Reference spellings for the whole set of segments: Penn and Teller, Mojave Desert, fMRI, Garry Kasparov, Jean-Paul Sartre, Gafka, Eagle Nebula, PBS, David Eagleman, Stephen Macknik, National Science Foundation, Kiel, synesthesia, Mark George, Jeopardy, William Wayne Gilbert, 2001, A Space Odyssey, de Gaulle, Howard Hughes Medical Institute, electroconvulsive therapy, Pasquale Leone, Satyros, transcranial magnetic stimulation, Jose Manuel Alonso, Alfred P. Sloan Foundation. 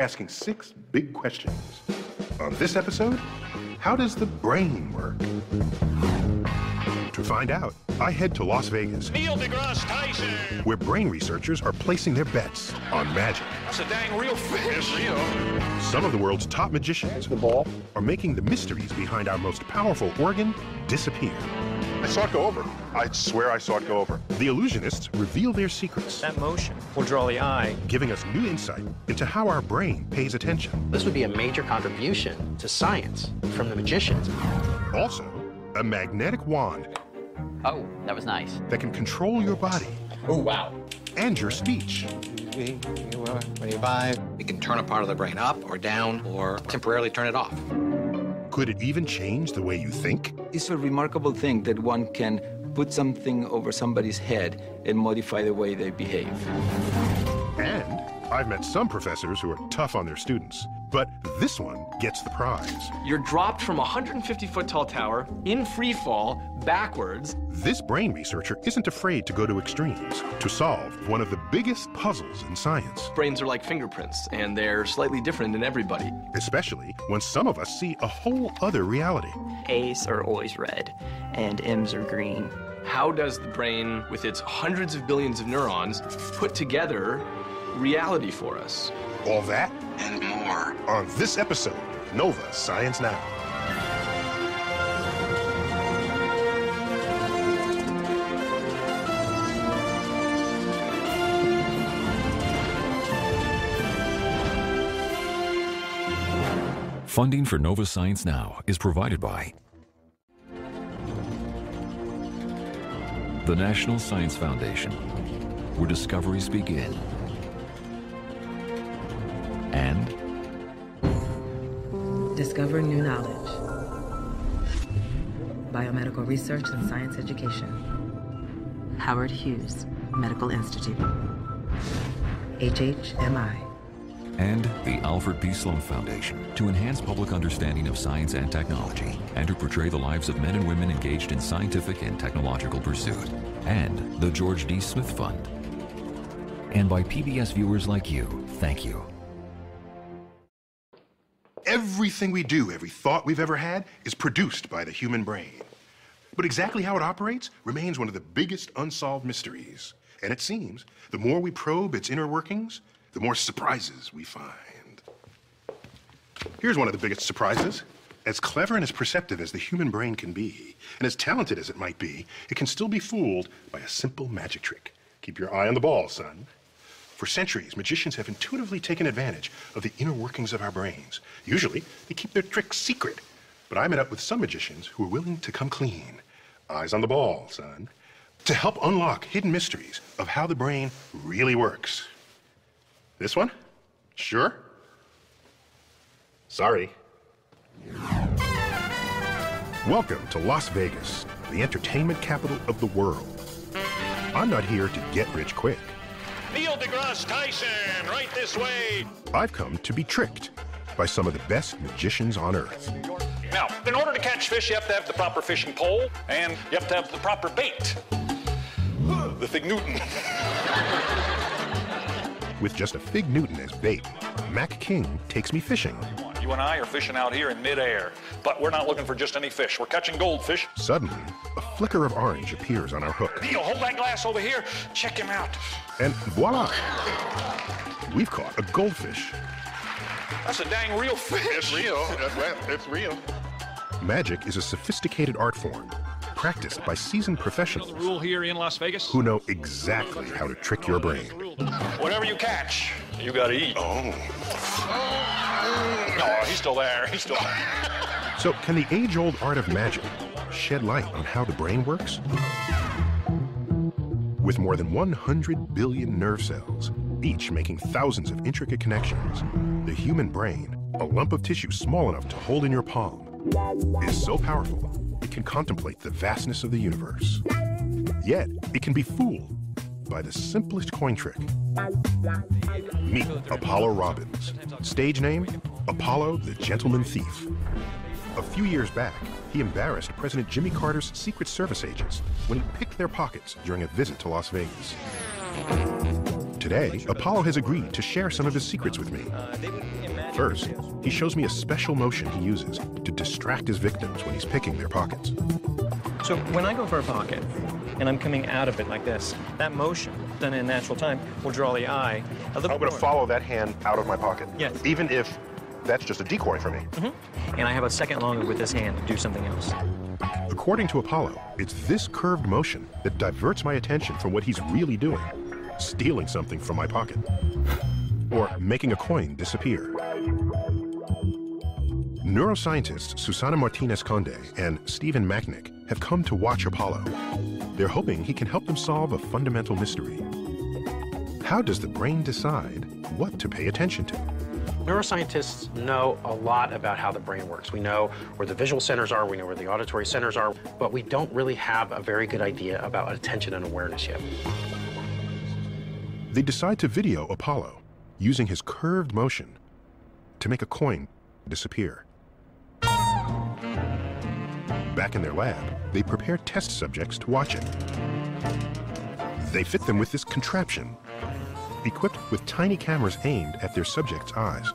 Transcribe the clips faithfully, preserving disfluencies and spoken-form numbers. asking six big questions. On this episode, how does the brain work? To find out, I head to Las Vegas. Neil deGrasse Tyson! Where brain researchers are placing their bets on magic. That's a dang real fish, you know. Some of the world's top magicians There's the ball. are making the mysteries behind our most powerful organ disappear. I saw it go over. I swear I saw it go over. The illusionists reveal their secrets. That motion will draw the eye. Giving us new insight into how our brain pays attention. This would be a major contribution to science from the magicians. Also, a magnetic wand. Oh, that was nice. That can control your body. Oh, wow. And your speech. It can turn a part of the brain up or down or temporarily turn it off. Could it even change the way you think? It's a remarkable thing that one can put something over somebody's head and modify the way they behave. And I've met some professors who are tough on their students, but this one gets the prize. You're dropped from a one hundred fifty foot tall tower in free fall backwards. This brain researcher isn't afraid to go to extremes to solve one of the biggest puzzles in science. Brains are like fingerprints, and they're slightly different in everybody. Especially when some of us see a whole other reality. A's are always red, and M's are green. How does the brain, with its hundreds of billions of neurons, put together reality for us? All that and more on this episode of Nova Science Now. Funding for Nova Science Now is provided by the National Science Foundation, where discoveries begin, and discover new knowledge, biomedical research and science education, Howard Hughes Medical Institute, H H M I, and the Alfred P. Sloan Foundation, to enhance public understanding of science and technology, and to portray the lives of men and women engaged in scientific and technological pursuit, and the George D. Smith Fund. And by P B S viewers like you, thank you. Everything we do, every thought we've ever had, is produced by the human brain. But exactly how it operates remains one of the biggest unsolved mysteries. And it seems the more we probe its inner workings, the more surprises we find. Here's one of the biggest surprises. As clever and as perceptive as the human brain can be, and as talented as it might be, it can still be fooled by a simple magic trick. Keep your eye on the ball, son. For centuries, magicians have intuitively taken advantage of the inner workings of our brains. Usually, they keep their tricks secret. But I met up with some magicians who were willing to come clean. Eyes on the ball, son. To help unlock hidden mysteries of how the brain really works. This one? Sure? Sorry. Welcome to Las Vegas, the entertainment capital of the world. I'm not here to get rich quick. Neil deGrasse Tyson, right this way. I've come to be tricked by some of the best magicians on Earth. Now, in order to catch fish, you have to have the proper fishing pole, and you have to have the proper bait. The Fig Newton. With just a Fig Newton as bait, Mac King takes me fishing. You and I are fishing out here in midair, but we're not looking for just any fish. We're catching goldfish. Suddenly, a flicker of orange appears on our hook. Neil, hold that glass over here. Check him out. And voila! We've caught a goldfish. That's a dang real fish. It's real. It's real. Magic is a sophisticated art form, practiced by seasoned professionals. You know the rule here in Las Vegas? Who know exactly how to trick your brain. Whatever you catch, you gotta eat. Oh. No, he's still there. He's still there. So, can the age-old art of magic shed light on how the brain works? With more than one hundred billion nerve cells, each making thousands of intricate connections, the human brain, a lump of tissue small enough to hold in your palm, is so powerful it can contemplate the vastness of the universe. Yet, it can be fooled by the simplest coin trick. Meet Apollo Robbins, stage name Apollo the Gentleman Thief. A few years back, he embarrassed President Jimmy Carter's Secret Service agents when he picked their pockets during a visit to Las Vegas. Today, Apollo has agreed to share some of his secrets with me. First, he shows me a special motion he uses to distract his victims when he's picking their pockets. So when I go for a pocket, and I'm coming out of it like this, that motion, done in natural time, will draw the eye a little I'm going to follow that hand out of my pocket, yes. Even if that's just a decoy for me. Mm-hmm. And I have a second longer with this hand to do something else. According to Apollo, it's this curved motion that diverts my attention from what he's really doing, stealing something from my pocket, or making a coin disappear. Neuroscientists Susana Martinez-Conde and Stephen Macknik have come to watch Apollo. They're hoping he can help them solve a fundamental mystery. How does the brain decide what to pay attention to? Neuroscientists know a lot about how the brain works. We know where the visual centers are, we know where the auditory centers are, but we don't really have a very good idea about attention and awareness yet. They decide to video Apollo using his curved motion to make a coin disappear. Back in their lab, they prepare test subjects to watch it. They fit them with this contraption, equipped with tiny cameras aimed at their subjects' eyes.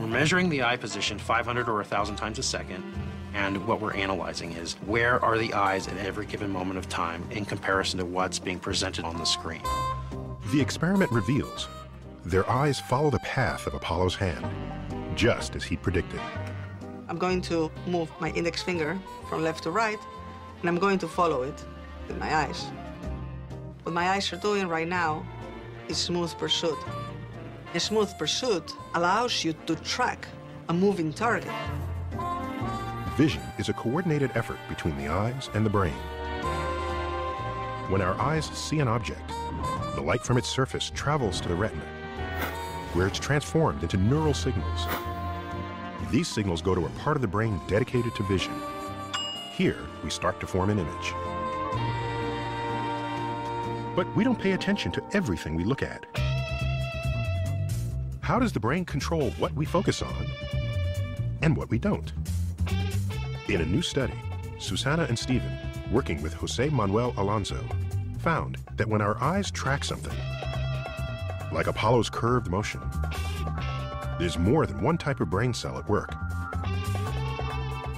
We're measuring the eye position five hundred or one thousand times a second, and what we're analyzing is where are the eyes at every given moment of time in comparison to what's being presented on the screen. The experiment reveals their eyes follow the path of Apollo's hand, just as he predicted. I'm going to move my index finger from left to right, and I'm going to follow it with my eyes. What my eyes are doing right now is smooth pursuit. A smooth pursuit allows you to track a moving target. Vision is a coordinated effort between the eyes and the brain. When our eyes see an object, the light from its surface travels to the retina, where it's transformed into neural signals. These signals go to a part of the brain dedicated to vision. Here, we start to form an image. But we don't pay attention to everything we look at. How does the brain control what we focus on and what we don't? In a new study, Susana and Stephen, working with Jose Manuel Alonso, found that when our eyes track something, like Apollo's curved motion, there's more than one type of brain cell at work.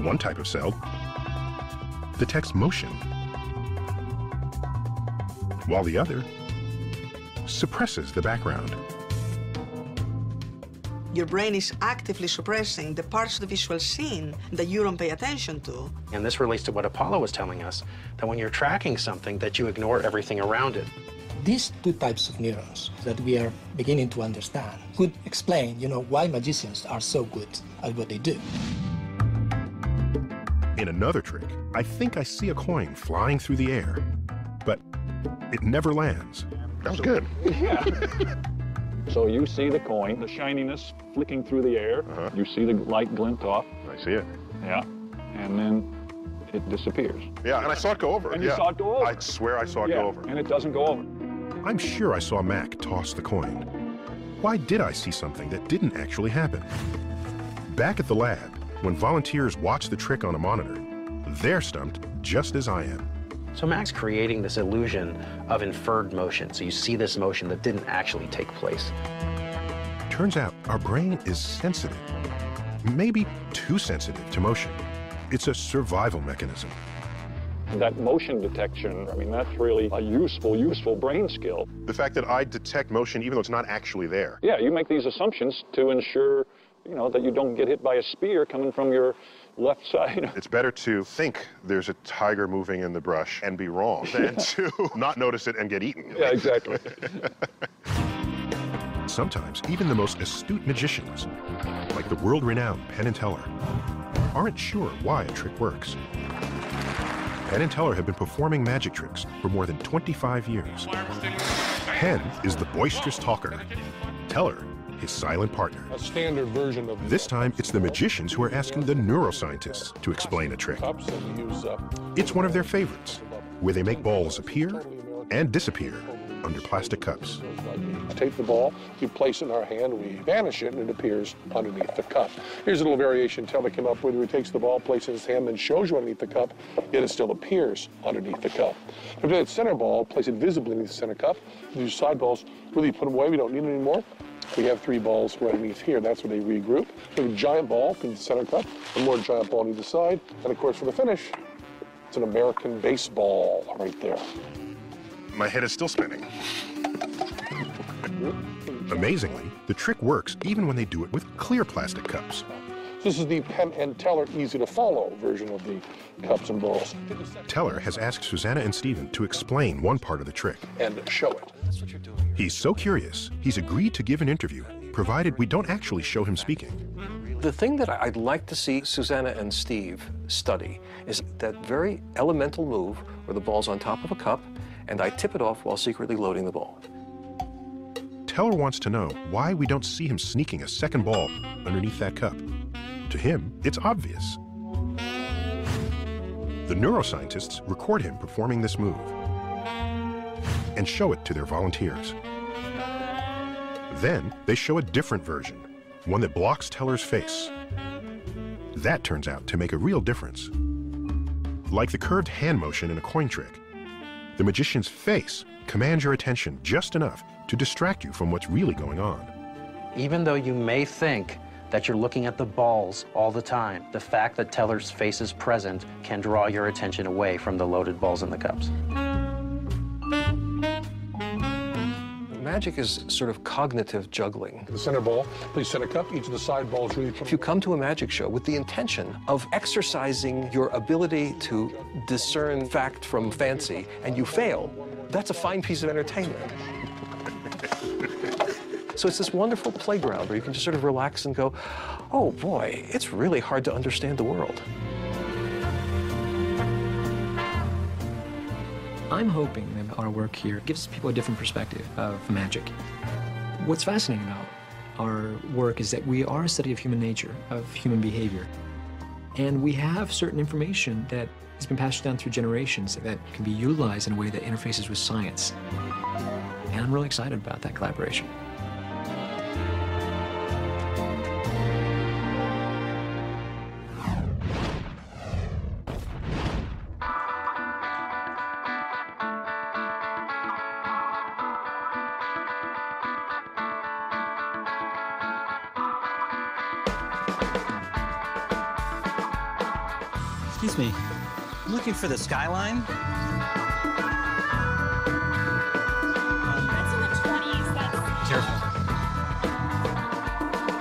One type of cell detects motion, while the other suppresses the background. Your brain is actively suppressing the parts of the visual scene that you don't pay attention to. And this relates to what Apollo was telling us, that when you're tracking something, that you ignore everything around it. These two types of neurons that we are beginning to understand could explain, you know, why magicians are so good at what they do. In another trick, I think I see a coin flying through the air, but it never lands. That was good. Yeah. So you see the coin, the shininess flicking through the air. Uh-huh. You see the light glint off. I see it. Yeah. And then it disappears. Yeah, and I saw it go over. And yeah. You saw it go over. I swear I saw it yeah. go over. And it doesn't go over. I'm sure I saw Mac toss the coin. Why did I see something that didn't actually happen? Back at the lab, when volunteers watch the trick on a monitor, they're stumped just as I am. So Mac's creating this illusion of inferred motion. So you see this motion that didn't actually take place. Turns out our brain is sensitive, maybe too sensitive to motion. It's a survival mechanism. That motion detection, I mean, that's really a useful, useful brain skill. The fact that I detect motion even though it's not actually there. Yeah, you make these assumptions to ensure, you know, that you don't get hit by a spear coming from your left side. It's better to think there's a tiger moving in the brush and be wrong than to not notice it and get eaten. Yeah, exactly. Sometimes even the most astute magicians, like the world-renowned Penn and Teller, aren't sure why a trick works. Penn and Teller have been performing magic tricks for more than twenty-five years. Penn is the boisterous talker. Teller, his silent partner. A standard version of this time, it's the magicians who are asking the neuroscientists to explain a trick. It's one of their favorites, where they make balls appear and disappear under plastic cups. You take the ball, you place it in our hand, we vanish it, and it appears underneath the cup. Here's a little variation Teller came up with, where he takes the ball, places it in his hand, then shows you underneath the cup, yet it still appears underneath the cup. If you do that center ball, place it visibly underneath the center cup. If you do side balls, really put them away, we don't need them anymore. We have three balls right underneath here. That's where they regroup. We have a giant ball in the center cup, and more giant ball on either side. And of course, for the finish, it's an American baseball right there. My head is still spinning. Amazingly, the trick works even when they do it with clear plastic cups. This is the Penn and Teller easy-to-follow version of the cups and balls. Teller has asked Susanna and Stephen to explain one part of the trick. And show it. That's what you're doing. He's so curious, he's agreed to give an interview, provided we don't actually show him speaking. The thing that I'd like to see Susanna and Steve study is that very elemental move where the ball's on top of a cup, and I tip it off while secretly loading the ball. Teller wants to know why we don't see him sneaking a second ball underneath that cup. To him, it's obvious. The neuroscientists record him performing this move and show it to their volunteers. Then they show a different version, one that blocks Teller's face. That turns out to make a real difference. Like the curved hand motion in a coin trick, the magician's face commands your attention just enough to distract you from what's really going on. Even though you may think that you're looking at the balls all the time, the fact that Teller's face is present can draw your attention away from the loaded balls in the cups. Magic is sort of cognitive juggling. The center ball, please center cup, each of the side balls really... If you come to a magic show with the intention of exercising your ability to discern fact from fancy, and you fail, that's a fine piece of entertainment. So it's this wonderful playground where you can just sort of relax and go, oh boy, it's really hard to understand the world. I'm hoping that our work here gives people a different perspective of magic. What's fascinating about our work is that we are a study of human nature, of human behavior. And we have certain information that has been passed down through generations that can be utilized in a way that interfaces with science. And I'm really excited about that collaboration. Me. Looking for the skyline? That's in the twenties. That's... Sure.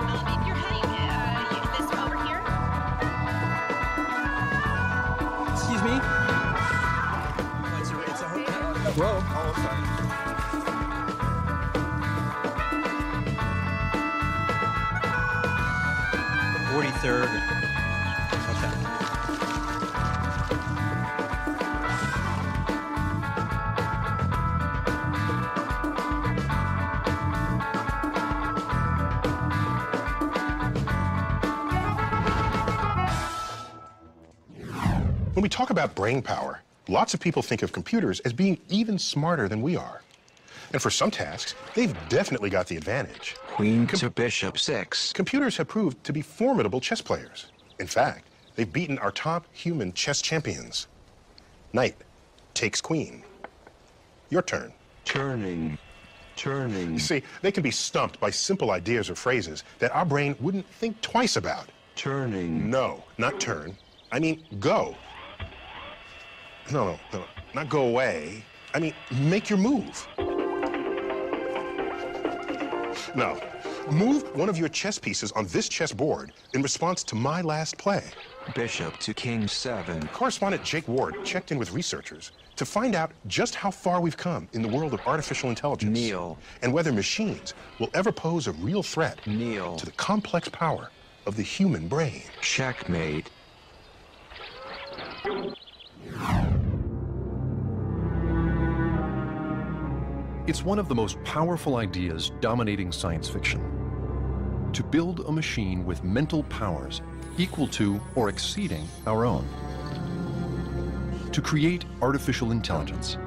Um, you're heading uh, this over here. Excuse me? Oh, it's a, it's a hotel. Whoa. Oh, sorry. forty-third. When we talk about brain power, lots of people think of computers as being even smarter than we are. And for some tasks, they've definitely got the advantage. Queen Com to bishop six. Computers have proved to be formidable chess players. In fact, they've beaten our top human chess champions. Knight takes queen. Your turn. Turning. Turning. You see, they can be stumped by simple ideas or phrases that our brain wouldn't think twice about. Turning. No, not turn. I mean, go. No, no, no, not go away. I mean, make your move. No, move one of your chess pieces on this chessboard in response to my last play. Bishop to king seven. Correspondent Jake Ward checked in with researchers to find out just how far we've come in the world of artificial intelligence. Neil. And whether machines will ever pose a real threat. Neil. To the complex power of the human brain. Checkmate. It's one of the most powerful ideas dominating science fiction. To build a machine with mental powers equal to or exceeding our own. To create artificial intelligence.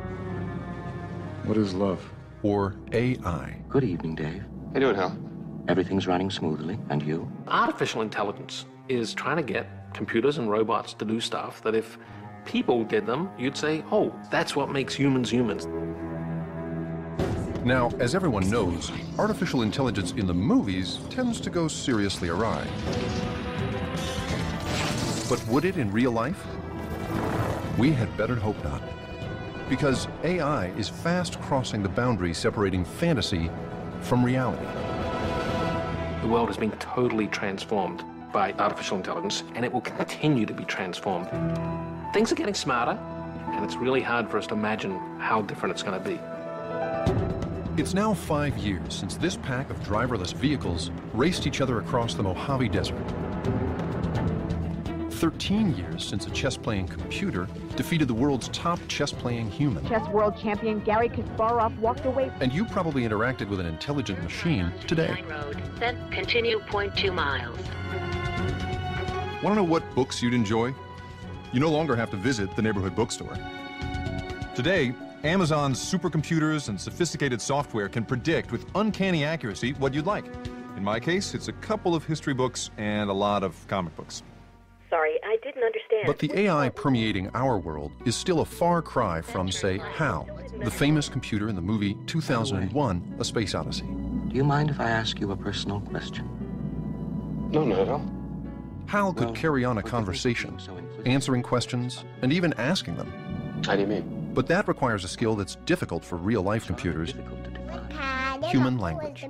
What is love? or A I. Good evening, Dave. How you doing, Hal? Everything's running smoothly, and you? Artificial intelligence is trying to get computers and robots to do stuff that if people did them, you'd say, oh, that's what makes humans humans. Now, as everyone knows, artificial intelligence in the movies tends to go seriously awry. But would it in real life? We had better hope not, because A I is fast crossing the boundary separating fantasy from reality. The world has been totally transformed by artificial intelligence, and it will continue to be transformed. Things are getting smarter, and it's really hard for us to imagine how different it's going to be. It's now five years since this pack of driverless vehicles raced each other across the Mojave Desert. Thirteen years since a chess-playing computer defeated the world's top chess-playing human. Chess world champion Garry Kasparov walked away. And you probably interacted with an intelligent machine today. Road, then continue zero point two miles. Want to know what books you'd enjoy? You no longer have to visit the neighborhood bookstore. Today, Amazon's supercomputers and sophisticated software can predict with uncanny accuracy what you'd like. In my case, it's a couple of history books and a lot of comic books. Sorry, I didn't understand. But the A I permeating our world is still a far cry from, say, HAL, the famous computer in the movie two thousand one, A Space Odyssey. Do you mind if I ask you a personal question? No, not at all. HAL could carry on a conversation, answering questions, and even asking them. How do you mean? But that requires a skill that's difficult for real-life computers. Human language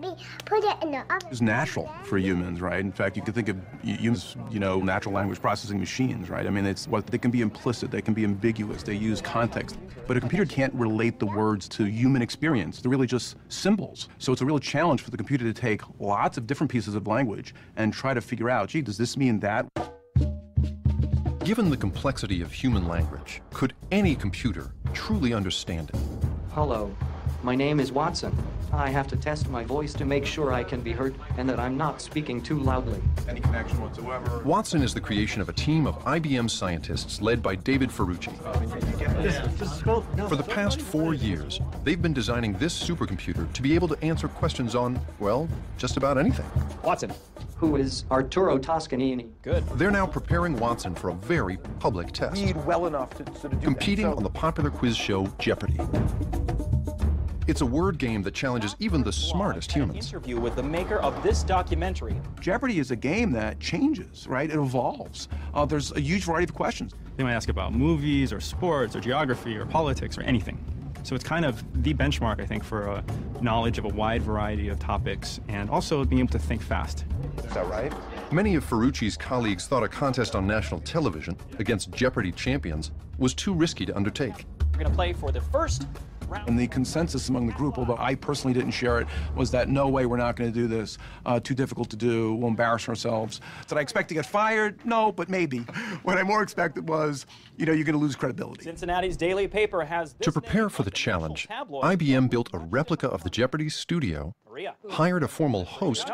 is natural for humans, right? In fact, you could think of humans, you know, natural language processing machines, right? I mean, it's what they can be implicit, they can be ambiguous, they use context. But a computer can't relate the words to human experience. They're really just symbols. So it's a real challenge for the computer to take lots of different pieces of language and try to figure out, gee, does this mean that? Given the complexity of human language, could any computer truly understand it? Hello. My name is Watson. I have to test my voice to make sure I can be heard and that I'm not speaking too loudly. Any connection whatsoever. Watson is the creation of a team of I B M scientists led by David Ferrucci. For the past four years, they've been designing this supercomputer to be able to answer questions on, well, just about anything. Watson. Who is Arturo Toscanini. Good. They're now preparing Watson for a very public test. Read well enough to, to do competing that, so. On the popular quiz show Jeopardy. It's a word game that challenges even the smartest humans. An interview with the maker of this documentary. Jeopardy is a game that changes, right? It evolves. Uh, there's a huge variety of questions. They might ask about movies or sports or geography or politics or anything. So it's kind of the benchmark, I think, for a knowledge of a wide variety of topics and also being able to think fast. Is that right? Many of Ferrucci's colleagues thought a contest on national television against Jeopardy champions was too risky to undertake. We're going to play for the first. And the consensus among the group, although I personally didn't share it, was that no way, we're not going to do this. Uh, too difficult to do. We'll embarrass ourselves. Did I expect to get fired? No, but maybe. What I more expected was, you know, you're going to lose credibility. Cincinnati's Daily Paper has this. To prepare for the challenge, I B M built a replica of the Jeopardy studio, hired a formal host,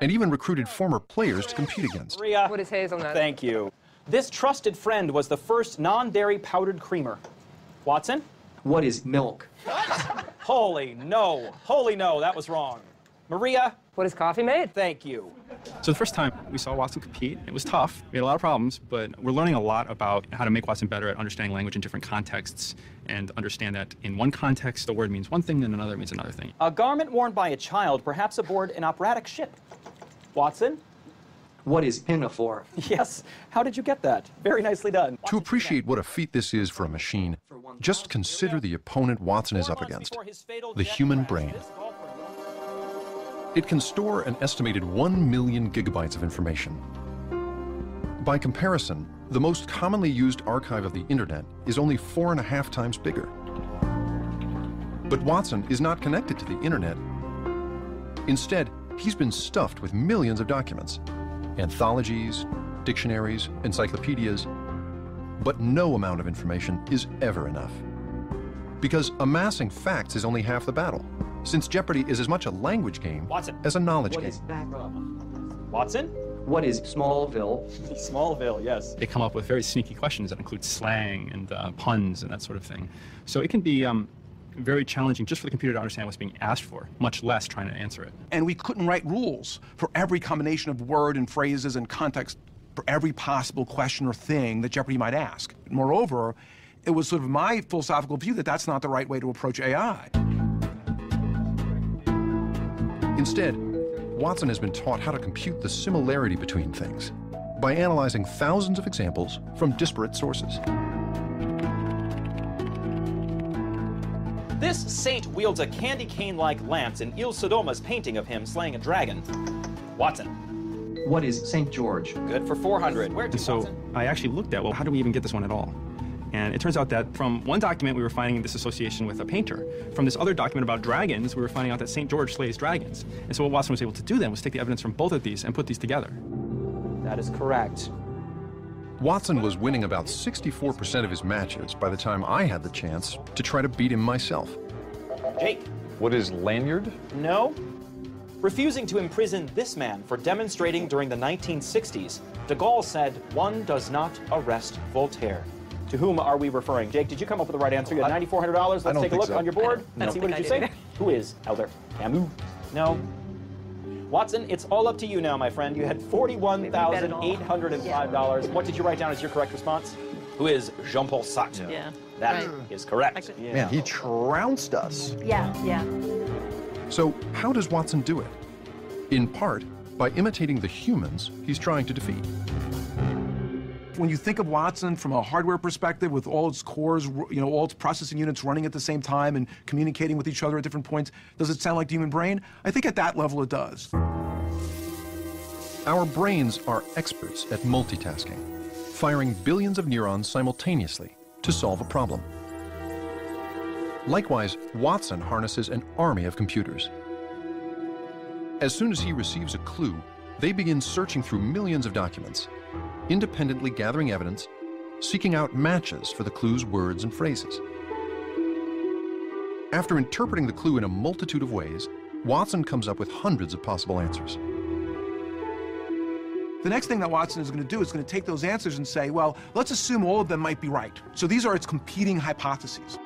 and even recruited former players to compete against. What is hazelnut? Thank you. This trusted friend was the first non-dairy powdered creamer. Watson? What is milk? What? Holy no. Holy no, that was wrong. Maria? What is coffee made? Thank you. So the first time we saw Watson compete, it was tough. We had a lot of problems, but we're learning a lot about how to make Watson better at understanding language in different contexts and understand that in one context, the word means one thing, and another means another thing. A garment worn by a child, perhaps aboard an operatic ship. Watson? What is pinafore? Yes. How did you get that? Very nicely done. To appreciate what a feat this is for a machine, just consider the opponent Watson is up against, the human brain. It can store an estimated one million gigabytes of information. By comparison, the most commonly used archive of the internet is only four and a half times bigger. But Watson is not connected to the internet. Instead, he's been stuffed with millions of documents. Anthologies, dictionaries, encyclopedias, but no amount of information is ever enough. Because amassing facts is only half the battle, since Jeopardy is as much a language game Watson. As a knowledge what game. Is that? Watson? What is Smallville? Smallville, yes. They come up with very sneaky questions that include slang and uh, puns and that sort of thing. So it can be um, very challenging just for the computer to understand what's being asked for, much less trying to answer it. And we couldn't write rules for every combination of word and phrases and context for every possible question or thing that Jeopardy might ask. Moreover, it was sort of my philosophical view that that's not the right way to approach A I. Instead, Watson has been taught how to compute the similarity between things by analyzing thousands of examples from disparate sources. This saint wields a candy cane-like lance in Il Sodoma's painting of him slaying a dragon. Watson. What is Saint George? Good for four hundred. Where to, and so Watson? I actually looked at, well, how do we even get this one at all? And it turns out that from one document, we were finding this association with a painter. From this other document about dragons, we were finding out that Saint George slays dragons. And so what Watson was able to do then was take the evidence from both of these and put these together. That is correct. Watson was winning about sixty-four percent of his matches by the time I had the chance to try to beat him myself. Jake. What is lanyard? No. Refusing to imprison this man for demonstrating during the nineteen sixties, de Gaulle said, "One does not arrest Voltaire." To whom are we referring? Jake, did you come up with the right answer? You had nine thousand four hundred dollars. Let's take a look so. on your board and see what did I you did. say. Who is Elder Camus? No. Watson, it's all up to you now, my friend. You had forty-one thousand eight hundred five dollars. Yeah. What did you write down as your correct response? Who is Jean-Paul Sartre? Yeah. yeah. That right. is correct. Yeah. Man, he trounced us. Yeah, yeah. So how does Watson do it? In part, by imitating the humans he's trying to defeat. When you think of Watson from a hardware perspective, with all its cores, you know, all its processing units running at the same time and communicating with each other at different points, does it sound like the human brain? I think at that level it does. Our brains are experts at multitasking, firing billions of neurons simultaneously to solve a problem. Likewise, Watson harnesses an army of computers. As soon as he receives a clue, they begin searching through millions of documents, independently gathering evidence, seeking out matches for the clue's words and phrases. After interpreting the clue in a multitude of ways, Watson comes up with hundreds of possible answers. The next thing that Watson is going to do is going to take those answers and say, well, let's assume all of them might be right. So these are its competing hypotheses.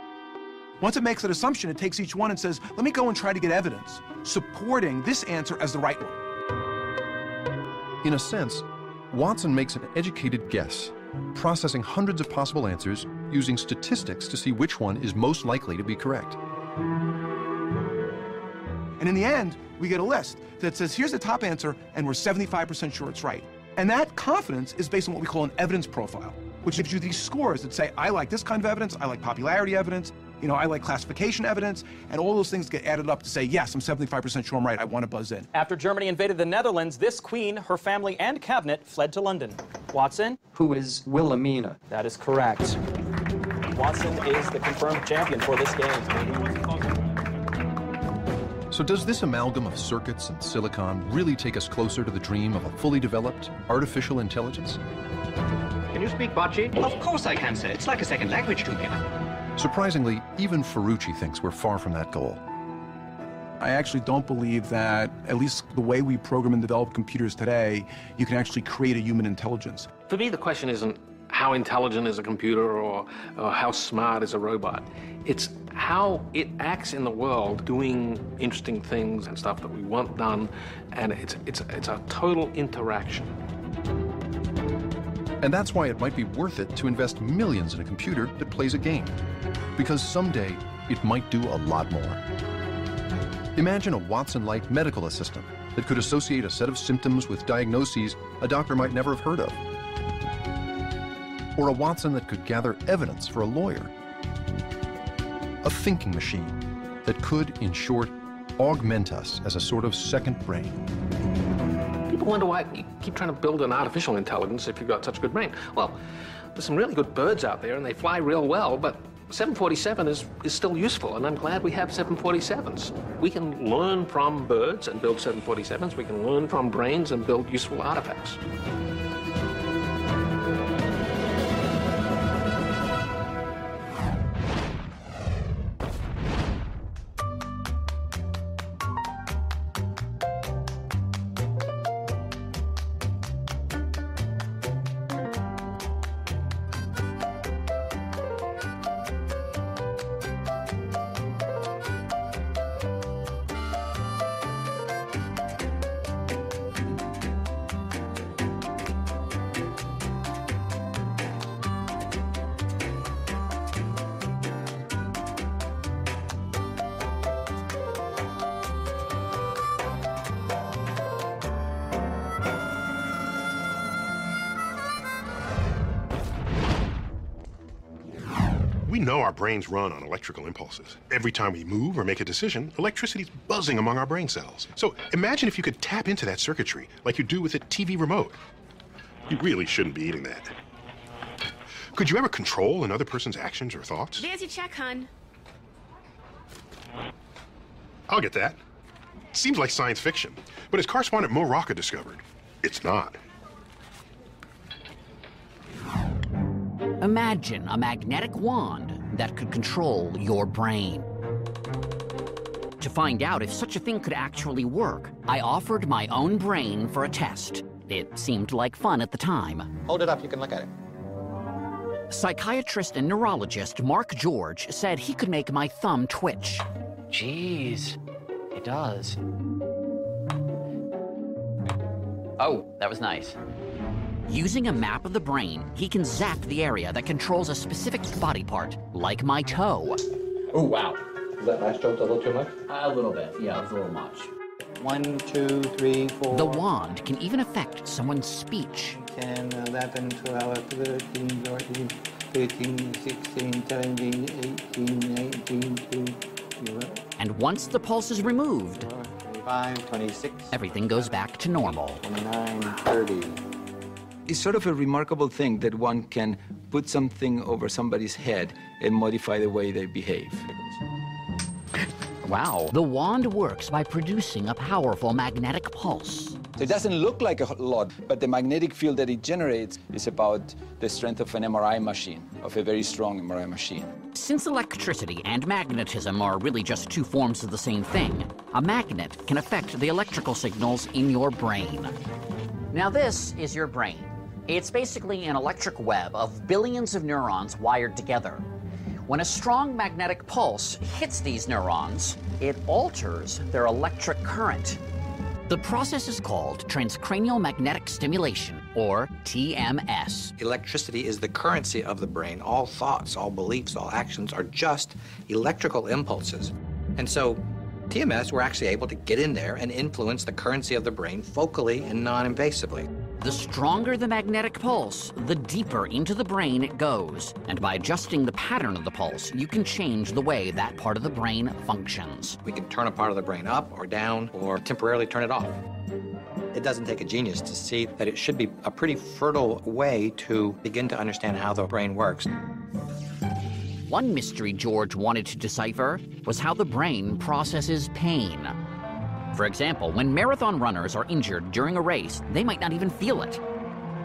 Once it makes an assumption, it takes each one and says, let me go and try to get evidence supporting this answer as the right one. In a sense, Watson makes an educated guess, processing hundreds of possible answers using statistics to see which one is most likely to be correct. And in the end, we get a list that says, here's the top answer, and we're seventy-five percent sure it's right. And that confidence is based on what we call an evidence profile, which gives you these scores that say, I like this kind of evidence, I like popularity evidence, you know, I like classification evidence, and all those things get added up to say, yes, I'm seventy-five percent sure I'm right, I want to buzz in. After Germany invaded the Netherlands, this queen, her family, and cabinet fled to London. Watson? Who is Wilhelmina? That is correct. Watson is the confirmed champion for this game. So does this amalgam of circuits and silicon really take us closer to the dream of a fully developed artificial intelligence? Can you speak Bocce? Of course I can, sir. It's like a second language to me. Surprisingly, even Ferrucci thinks we're far from that goal. I actually don't believe that, at least the way we program and develop computers today, you can actually create a human intelligence. For me, the question isn't how intelligent is a computer or, or how smart is a robot. It's how it acts in the world, doing interesting things and stuff that we want done, and it's, it's, it's a total interaction. And that's why it might be worth it to invest millions in a computer that plays a game, because someday it might do a lot more. Imagine a Watson-like medical assistant that could associate a set of symptoms with diagnoses a doctor might never have heard of, or a Watson that could gather evidence for a lawyer, a thinking machine that could, in short, augment us as a sort of second brain. People wonder why you keep trying to build an artificial intelligence if you've got such a good brain. Well, there's some really good birds out there, and they fly real well, but seven forty-seven is, is still useful, and I'm glad we have seven forty-sevens. We can learn from birds and build seven forty-sevens. We can learn from brains and build useful artifacts. We know our brains run on electrical impulses. Every time we move or make a decision, electricity's buzzing among our brain cells. So imagine if you could tap into that circuitry like you do with a T V remote. You really shouldn't be eating that. Could you ever control another person's actions or thoughts? There's your check, hon. I'll get that. Seems like science fiction, but as correspondent Mo Rocca discovered, it's not. Imagine a magnetic wand that could control your brain. To find out if such a thing could actually work, I offered my own brain for a test. It seemed like fun at the time. Hold it up, you can look at it. Psychiatrist and neurologist Mark George said he could make my thumb twitch. Jeez, it does. Oh, that was nice. Using a map of the brain, he can zap the area that controls a specific body part, like my toe. Oh, wow. Is that last joke a little too much? Uh, a little bit, yeah, it's a little much. One, two, three, four. The wand can even affect someone's speech. ten, eleven, twelve, thirteen, fourteen, fifteen, sixteen, seventeen, eighteen, nineteen, twenty. And once the pulse is removed, twenty-five, twenty-six, everything goes back to normal. twenty-nine, thirty. It's sort of a remarkable thing that one can put something over somebody's head and modify the way they behave. Wow. The wand works by producing a powerful magnetic pulse. It doesn't look like a lot, but the magnetic field that it generates is about the strength of an M R I machine, of a very strong M R I machine. Since electricity and magnetism are really just two forms of the same thing, a magnet can affect the electrical signals in your brain. Now this is your brain. It's basically an electric web of billions of neurons wired together. When a strong magnetic pulse hits these neurons, it alters their electric current. The process is called transcranial magnetic stimulation, or T M S. Electricity is the currency of the brain. All thoughts, all beliefs, all actions are just electrical impulses. And so T M S, we're actually able to get in there and influence the currency of the brain focally and non-invasively. The stronger the magnetic pulse, the deeper into the brain it goes. And by adjusting the pattern of the pulse, you can change the way that part of the brain functions. We can turn a part of the brain up or down or temporarily turn it off. It doesn't take a genius to see that it should be a pretty fertile way to begin to understand how the brain works. One mystery George wanted to decipher was how the brain processes pain. For example, when marathon runners are injured during a race, they might not even feel it.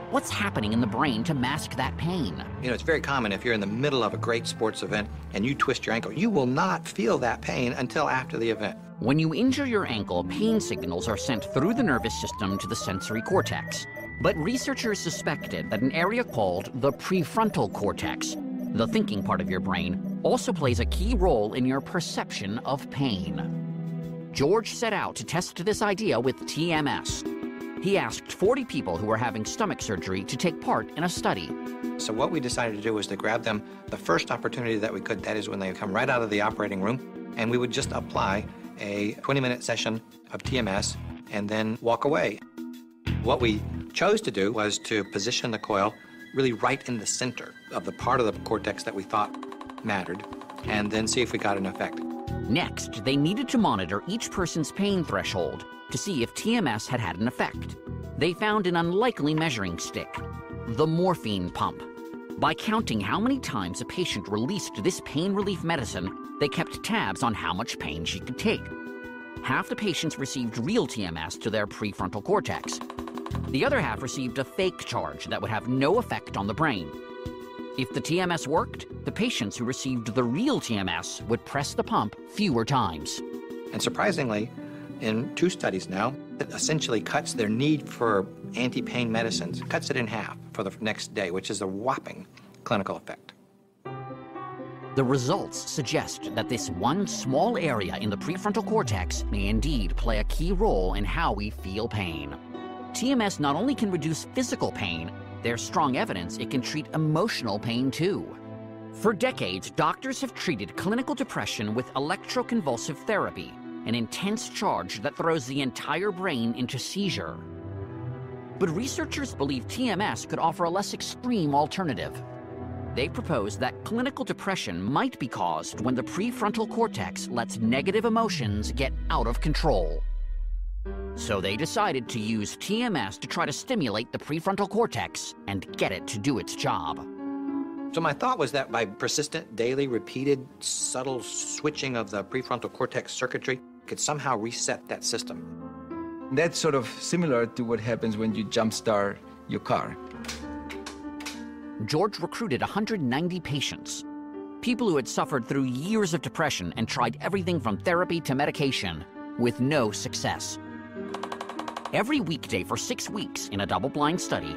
What's happening in the brain to mask that pain? You know, it's very common if you're in the middle of a great sports event and you twist your ankle, you will not feel that pain until after the event. When you injure your ankle, pain signals are sent through the nervous system to the sensory cortex. But researchers suspected that an area called the prefrontal cortex, the thinking part of your brain, also plays a key role in your perception of pain. George set out to test this idea with T M S. He asked forty people who were having stomach surgery to take part in a study. So what we decided to do was to grab them the first opportunity that we could, that is when they come right out of the operating room, and we would just apply a twenty-minute session of T M S and then walk away. What we chose to do was to position the coil really right in the center of the part of the cortex that we thought mattered, and then see if we got an effect. Next, they needed to monitor each person's pain threshold to see if T M S had had an effect. They found an unlikely measuring stick, the morphine pump. By counting how many times a patient released this pain relief medicine, they kept tabs on how much pain she could take. Half the patients received real T M S to their prefrontal cortex. The other half received a fake charge that would have no effect on the brain. If the T M S worked, the patients who received the real T M S would press the pump fewer times. And surprisingly, in two studies now, it essentially cuts their need for anti-pain medicines, cuts it in half for the next day, which is a whopping clinical effect. The results suggest that this one small area in the prefrontal cortex may indeed play a key role in how we feel pain. T M S not only can reduce physical pain, there's strong evidence it can treat emotional pain, too. For decades, doctors have treated clinical depression with electroconvulsive therapy, an intense charge that throws the entire brain into seizure. But researchers believe T M S could offer a less extreme alternative. They proposed that clinical depression might be caused when the prefrontal cortex lets negative emotions get out of control. So they decided to use T M S to try to stimulate the prefrontal cortex and get it to do its job. So my thought was that by persistent, daily, repeated, subtle switching of the prefrontal cortex circuitry could somehow reset that system. That's sort of similar to what happens when you jumpstart your car. George recruited one hundred ninety patients, people who had suffered through years of depression and tried everything from therapy to medication, with no success. Every weekday for six weeks in a double-blind study,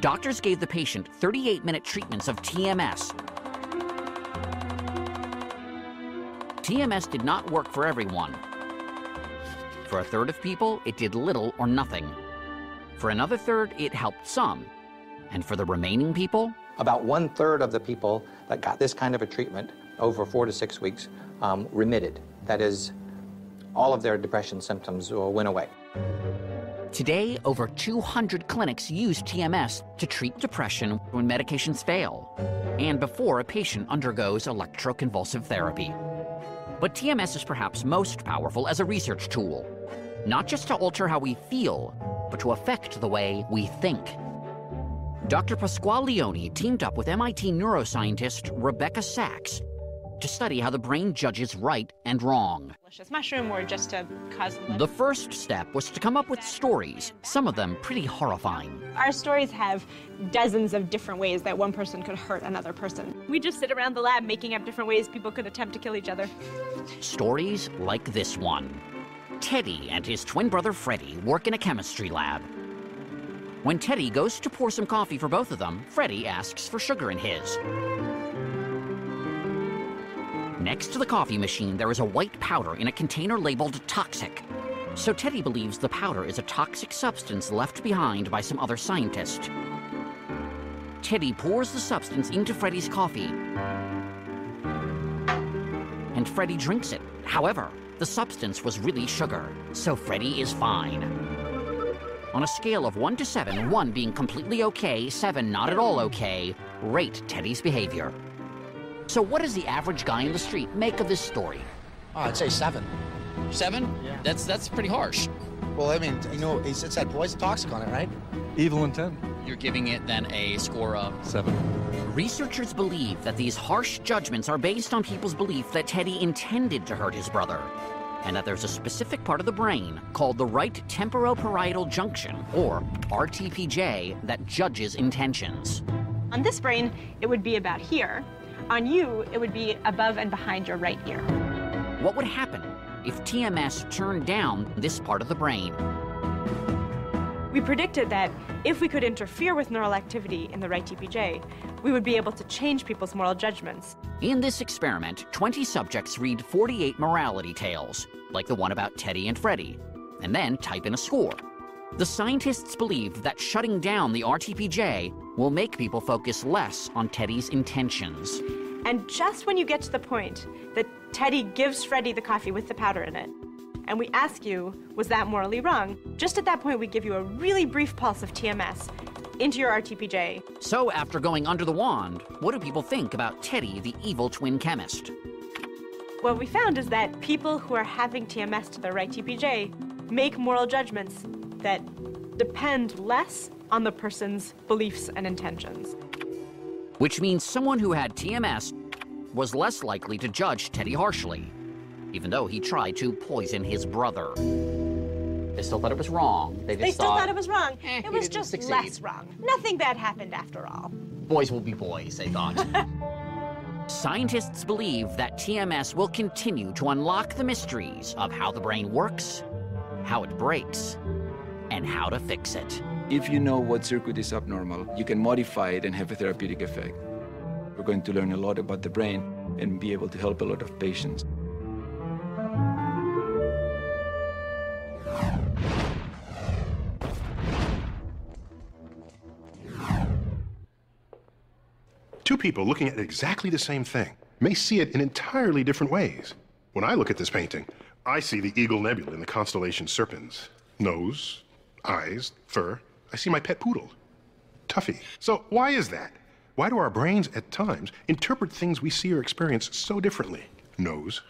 doctors gave the patient thirty-eight minute treatments of T M S. T M S did not work for everyone. For a third of people, it did little or nothing. For another third, it helped some. And for the remaining people? About one-third of the people that got this kind of a treatment over four to six weeks um, remitted. That is, all of their depression symptoms went away. Today, over two hundred clinics use T M S to treat depression when medications fail and before a patient undergoes electroconvulsive therapy. But T M S is perhaps most powerful as a research tool, not just to alter how we feel, but to affect the way we think. Doctor Pasquale Leone teamed up with M I T neuroscientist Rebecca Saxe to study how the brain judges right and wrong. Mushroom or just to cause the first step was to come up with stories, some of them pretty horrifying. Our stories have dozens of different ways that one person could hurt another person. We just sit around the lab making up different ways people could attempt to kill each other. Stories like this one. Teddy and his twin brother Freddie work in a chemistry lab. When Teddy goes to pour some coffee for both of them, Freddie asks for sugar in his. Next to the coffee machine, there is a white powder in a container labeled toxic. So Teddy believes the powder is a toxic substance left behind by some other scientist. Teddy pours the substance into Freddie's coffee, and Freddie drinks it. However, the substance was really sugar, so Freddie is fine. On a scale of one to seven, one being completely okay, seven not at all okay, rate Teddy's behavior. So what does the average guy in the street make of this story? Oh, I'd say seven. Seven? Yeah. That's that's pretty harsh. Well, I mean, you know, it's, it's that poison toxic on it, right? Evil intent. You're giving it then a score of? Seven. Researchers believe that these harsh judgments are based on people's belief that Teddy intended to hurt his brother, and that there's a specific part of the brain called the right temporoparietal junction, or R T P J, that judges intentions. On this brain, it would be about here. On you, it would be above and behind your right ear. What would happen if T M S turned down this part of the brain? We predicted that if we could interfere with neural activity in the right T P J, we would be able to change people's moral judgments. In this experiment, twenty subjects read forty-eight morality tales, like the one about Teddy and Freddie, and then type in a score. The scientists believed that shutting down the R T P J will make people focus less on Teddy's intentions. And just when you get to the point that Teddy gives Freddie the coffee with the powder in it, and we ask you, was that morally wrong? Just at that point, we give you a really brief pulse of T M S into your R T P J. So after going under the wand, what do people think about Teddy, the evil twin chemist? What we found is that people who are having T M S to their right T P J make moral judgments that depend less on the person's beliefs and intentions. Which means someone who had T M S was less likely to judge Teddy harshly, even though he tried to poison his brother. They still thought it was wrong. They, just they still thought, thought it was wrong. Eh, it was just succeed. less wrong. Nothing bad happened after all. Boys will be boys, they thought. Scientists believe that T M S will continue to unlock the mysteries of how the brain works, how it breaks, and how to fix it. If you know what circuit is abnormal, you can modify it and have a therapeutic effect. We're going to learn a lot about the brain and be able to help a lot of patients. Two people looking at exactly the same thing may see it in entirely different ways. When I look at this painting, I see the Eagle Nebula in the constellation Serpens. Nose, eyes, fur. I see my pet poodle, Tuffy. So why is that? Why do our brains, at times, interpret things we see or experience so differently? Nose.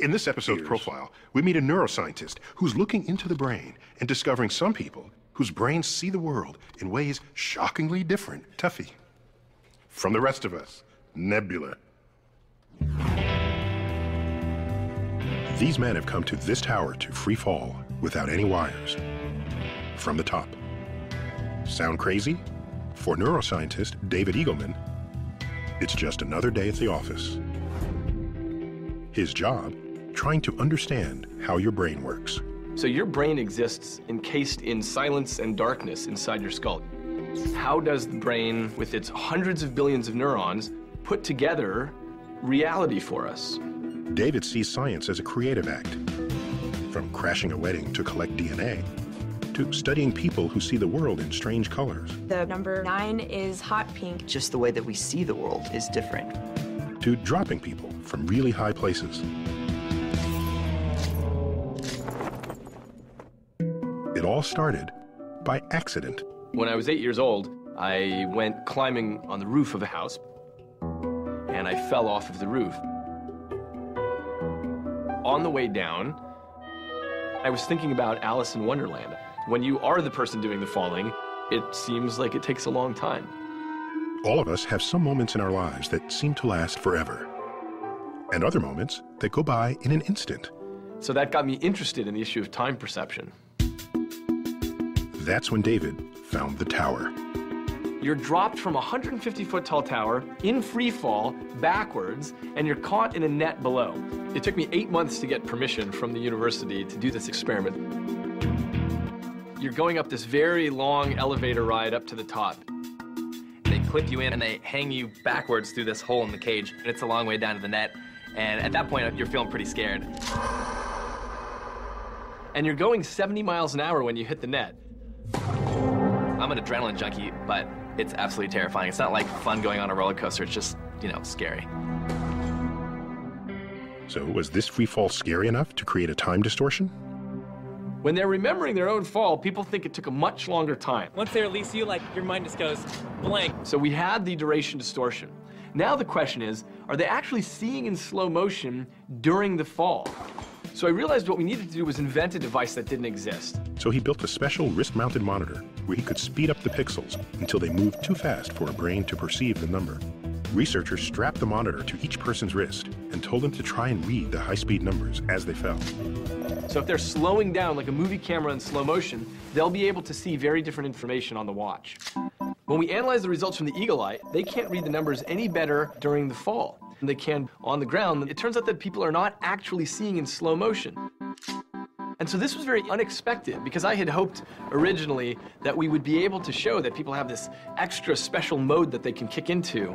In this episode's Ears. Profile, we meet a neuroscientist who's looking into the brain and discovering some people whose brains see the world in ways shockingly different, Tuffy, from the rest of us. Nebula. These men have come to this tower to free fall without any wires, from the top. Sound crazy? For neuroscientist David Eagleman, it's just another day at the office. His job, trying to understand how your brain works. So your brain exists encased in silence and darkness inside your skull. How does the brain, with its hundreds of billions of neurons, put together reality for us? David sees science as a creative act, from crashing a wedding to collect D N A, to studying people who see the world in strange colors. The number nine is hot pink. Just the way that we see the world is different. To dropping people from really high places. It all started by accident. When I was eight years old, I went climbing on the roof of a house, and I fell off of the roof. On the way down, I was thinking about Alice in Wonderland. When you are the person doing the falling, it seems like it takes a long time. All of us have some moments in our lives that seem to last forever, and other moments that go by in an instant. So that got me interested in the issue of time perception. That's when David found the tower. You're dropped from a one hundred fifty foot tall tower in free fall backwards, and you're caught in a net below. It took me eight months to get permission from the university to do this experiment. You're going up this very long elevator ride up to the top. They clip you in and they hang you backwards through this hole in the cage, and it's a long way down to the net. And at that point, you're feeling pretty scared. And you're going seventy miles an hour when you hit the net. I'm an adrenaline junkie, but it's absolutely terrifying. It's not like fun going on a roller coaster. It's just, you know, scary. So was this free fall scary enough to create a time distortion? When they're remembering their own fall, people think it took a much longer time. Once they release you, like, your mind just goes blank. So we had the duration distortion. Now the question is, are they actually seeing in slow motion during the fall? So I realized what we needed to do was invent a device that didn't exist. So he built a special wrist-mounted monitor where he could speed up the pixels until they moved too fast for a brain to perceive the number. Researchers strapped the monitor to each person's wrist and told them to try and read the high-speed numbers as they fell. So if they're slowing down like a movie camera in slow motion, they'll be able to see very different information on the watch. When we analyze the results from the eagle eye, they can't read the numbers any better during the fall than they can on the ground. It turns out that people are not actually seeing in slow motion. And so this was very unexpected, because I had hoped originally that we would be able to show that people have this extra special mode that they can kick into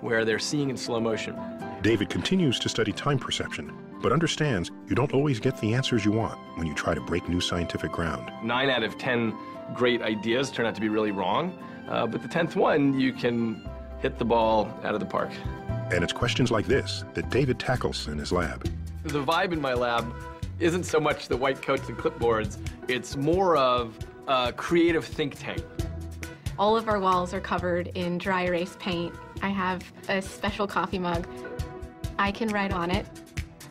where they're seeing in slow motion. David continues to study time perception, but understands you don't always get the answers you want when you try to break new scientific ground. Nine out of ten great ideas turn out to be really wrong. Uh, but the tenth one, you can hit the ball out of the park. And it's questions like this that David tackles in his lab. The vibe in my lab isn't so much the white coats and clipboards. It's more of a creative think tank. All of our walls are covered in dry erase paint. I have a special coffee mug. I can write on it.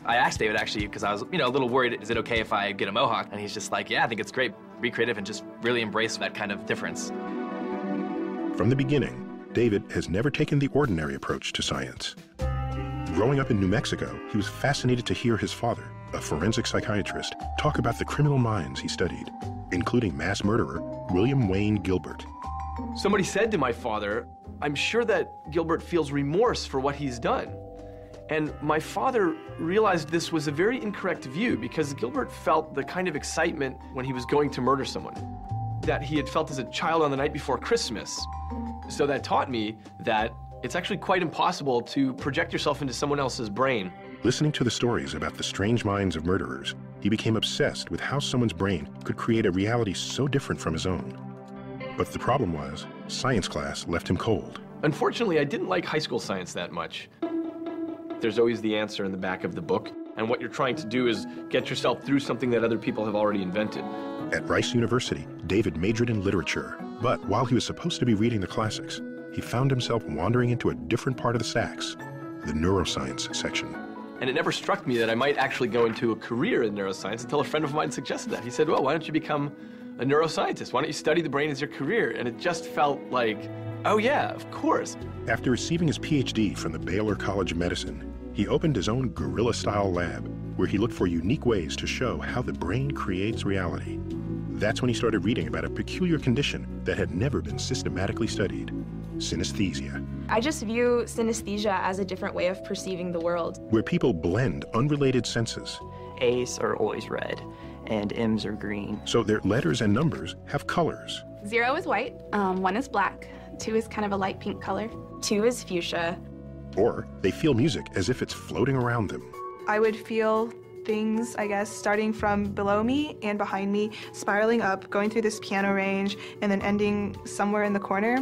I asked David, actually, because I was, you know, a little worried, is it okay if I get a mohawk? And he's just like, yeah, I think it's great. Be creative and just really embrace that kind of difference. From the beginning, David has never taken the ordinary approach to science. Growing up in New Mexico, he was fascinated to hear his father, a forensic psychiatrist, talk about the criminal minds he studied, including mass murderer William Wayne Gilbert. Somebody said to my father, I'm sure that Gilbert feels remorse for what he's done. And my father realized this was a very incorrect view, because Gilbert felt the kind of excitement when he was going to murder someone that he had felt as a child on the night before Christmas. So that taught me that it's actually quite impossible to project yourself into someone else's brain. Listening to the stories about the strange minds of murderers, he became obsessed with how someone's brain could create a reality so different from his own. But the problem was, science class left him cold. Unfortunately, I didn't like high school science that much. There's always the answer in the back of the book, and what you're trying to do is get yourself through something that other people have already invented. At Rice University, David majored in literature, but while he was supposed to be reading the classics, he found himself wandering into a different part of the Sax, the neuroscience section. And it never struck me that I might actually go into a career in neuroscience until a friend of mine suggested that. He said, well, why don't you become a neuroscientist? Why don't you study the brain as your career? And it just felt like, oh yeah, of course. After receiving his PhD from the Baylor College of Medicine, he opened his own guerrilla-style lab where he looked for unique ways to show how the brain creates reality. That's when he started reading about a peculiar condition that had never been systematically studied, synesthesia. I just view synesthesia as a different way of perceiving the world, where people blend unrelated senses. A's are always red, and M's are green. So their letters and numbers have colors. Zero is white, um, one is black, two is kind of a light pink color, two is fuchsia. Or they feel music as if it's floating around them. I would feel things, I guess, starting from below me and behind me, spiraling up, going through this piano range, and then ending somewhere in the corner.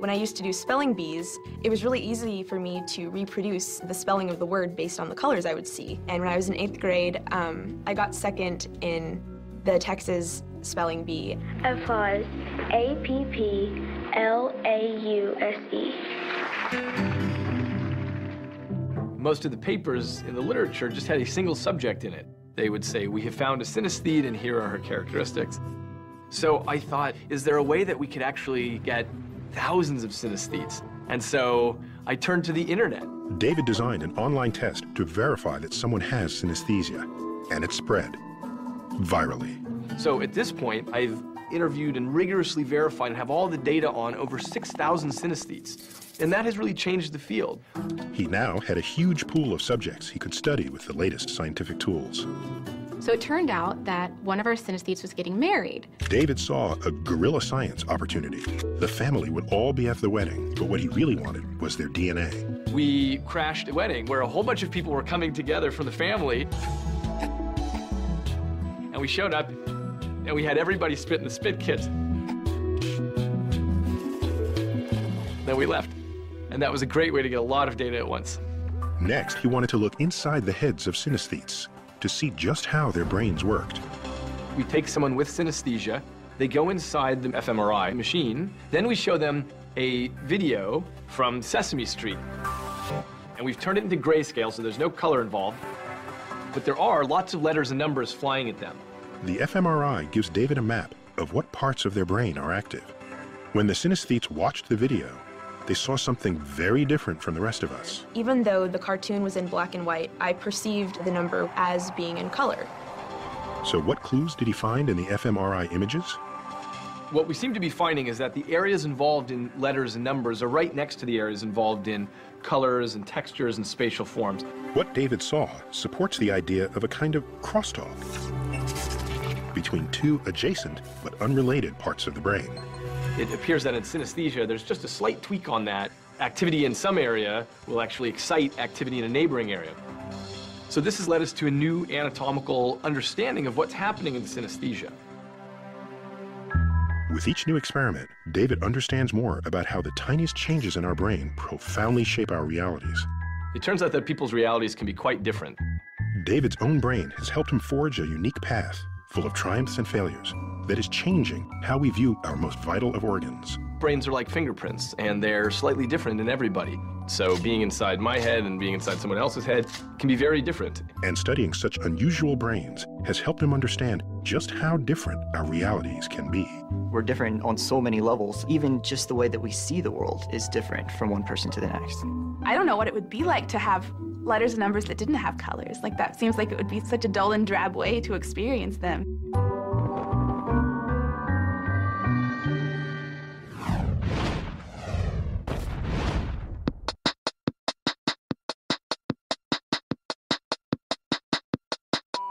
When I used to do spelling bees, it was really easy for me to reproduce the spelling of the word based on the colors I would see. And when I was in eighth grade, um, I got second in the Texas spelling bee. Applause. A P P L A U S E. Most of the papers in the literature just had a single subject in it. They would say, we have found a synesthete and here are her characteristics. So I thought, is there a way that we could actually get thousands of synesthetes? And so I turned to the internet. David designed an online test to verify that someone has synesthesia, and it spread virally. So at this point, I've interviewed and rigorously verified and have all the data on over six thousand synesthetes, and that has really changed the field. He now had a huge pool of subjects he could study with the latest scientific tools. So it turned out that one of our synesthetes was getting married. David saw a guerrilla science opportunity. The family would all be at the wedding, but what he really wanted was their D N A. We crashed a wedding where a whole bunch of people were coming together from the family. And we showed up, and we had everybody spit in the spit kit. Then we left. And that was a great way to get a lot of data at once. Next, he wanted to look inside the heads of synesthetes to see just how their brains worked. We take someone with synesthesia, they go inside the fMRI machine, then we show them a video from Sesame Street. And we've turned it into grayscale, so there's no color involved, but there are lots of letters and numbers flying at them. The fMRI gives David a map of what parts of their brain are active. When the synesthetes watched the video, they saw something very different from the rest of us. Even though the cartoon was in black and white, I perceived the number as being in color. So what clues did he find in the fMRI images? What we seem to be finding is that the areas involved in letters and numbers are right next to the areas involved in colors and textures and spatial forms. What David saw supports the idea of a kind of crosstalk between two adjacent but unrelated parts of the brain. It appears that in synesthesia, there's just a slight tweak on that. Activity in some area will actually excite activity in a neighboring area. So this has led us to a new anatomical understanding of what's happening in synesthesia. With each new experiment, David understands more about how the tiniest changes in our brain profoundly shape our realities. It turns out that people's realities can be quite different. David's own brain has helped him forge a unique path full of triumphs and failures, that is changing how we view our most vital of organs. Brains are like fingerprints, and they're slightly different in everybody. So being inside my head and being inside someone else's head can be very different. And studying such unusual brains has helped him understand just how different our realities can be. We're different on so many levels. Even just the way that we see the world is different from one person to the next. I don't know what it would be like to have letters and numbers that didn't have colors. Like, that seems like it would be such a dull and drab way to experience them.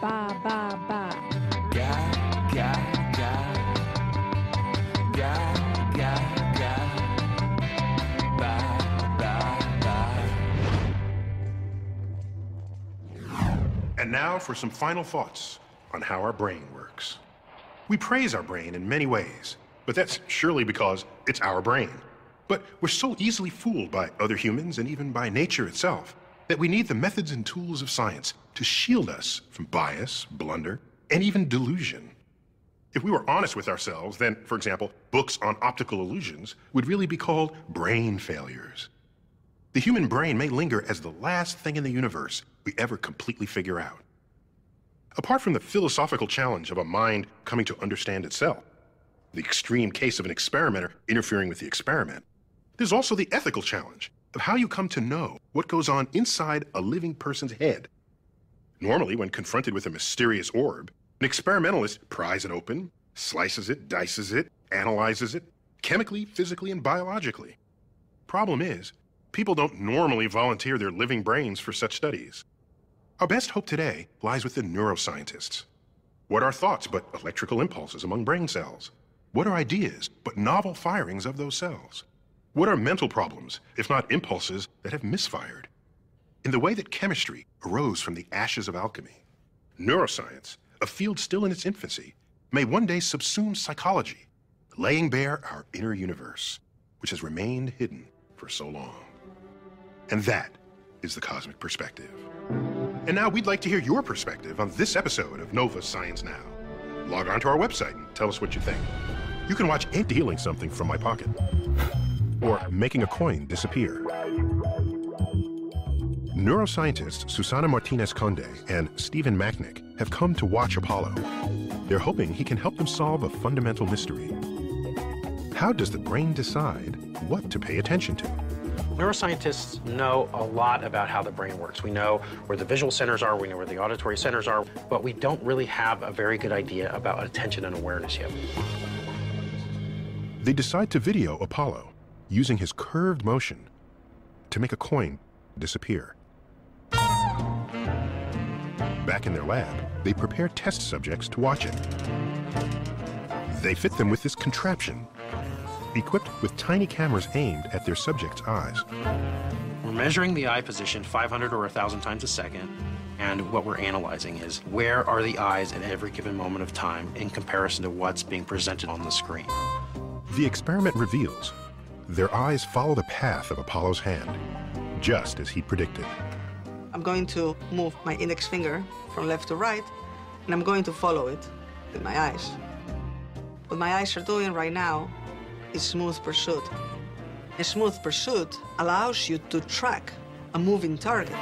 Ba, ba, ba. Yeah, yeah, yeah. Yeah. now for some final thoughts on how our brain works. We praise our brain in many ways, but that's surely because it's our brain. But we're so easily fooled by other humans and even by nature itself that we need the methods and tools of science to shield us from bias, blunder, and even delusion. If we were honest with ourselves, then, for example, books on optical illusions would really be called brain failures. The human brain may linger as the last thing in the universe we ever completely figure out. Apart from the philosophical challenge of a mind coming to understand itself, the extreme case of an experimenter interfering with the experiment, there's also the ethical challenge of how you come to know what goes on inside a living person's head. Normally, when confronted with a mysterious orb, an experimentalist pries it open, slices it, dices it, analyzes it, chemically, physically, and biologically. Problem is, people don't normally volunteer their living brains for such studies. Our best hope today lies with the neuroscientists. What are thoughts but electrical impulses among brain cells? What are ideas but novel firings of those cells? What are mental problems, if not impulses, that have misfired? In the way that chemistry arose from the ashes of alchemy, neuroscience, a field still in its infancy, may one day subsume psychology, laying bare our inner universe, which has remained hidden for so long. And that is the cosmic perspective. And now we'd like to hear your perspective on this episode of Nova Science Now. Log on to our website and tell us what you think. You can watch Ant Healing Something from My Pocket, or Making a Coin Disappear. Neuroscientists Susana Martinez-Conde and Stephen Macknik have come to watch Apollo. They're hoping he can help them solve a fundamental mystery. How does the brain decide what to pay attention to? Neuroscientists know a lot about how the brain works. We know where the visual centers are, we know where the auditory centers are, but we don't really have a very good idea about attention and awareness yet. They decide to video Apollo using his curved motion to make a coin disappear. Back in their lab, they prepare test subjects to watch it. They fit them with this contraption, equipped with tiny cameras aimed at their subjects' eyes. We're measuring the eye position five hundred or one thousand times a second, and what we're analyzing is where are the eyes at every given moment of time in comparison to what's being presented on the screen. The experiment reveals their eyes follow the path of Apollo's hand, just as he predicted. I'm going to move my index finger from left to right, and I'm going to follow it with my eyes. What my eyes are doing right now is smooth pursuit. A smooth pursuit allows you to track a moving target.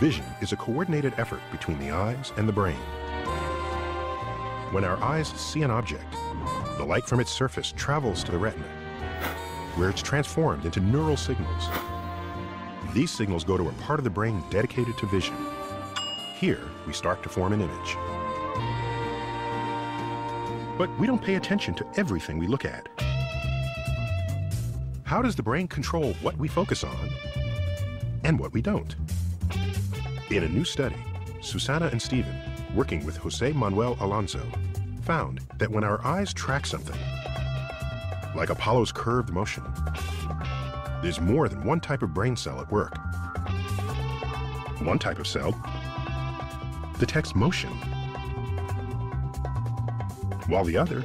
Vision is a coordinated effort between the eyes and the brain. When our eyes see an object, the light from its surface travels to the retina, where it's transformed into neural signals. These signals go to a part of the brain dedicated to vision. Here, we start to form an image. But we don't pay attention to everything we look at. How does the brain control what we focus on and what we don't? In a new study, Susana and Stephen, working with Jose Manuel Alonso, found that when our eyes track something, like Apollo's curved motion, there's more than one type of brain cell at work. One type of cell detects motion, while the other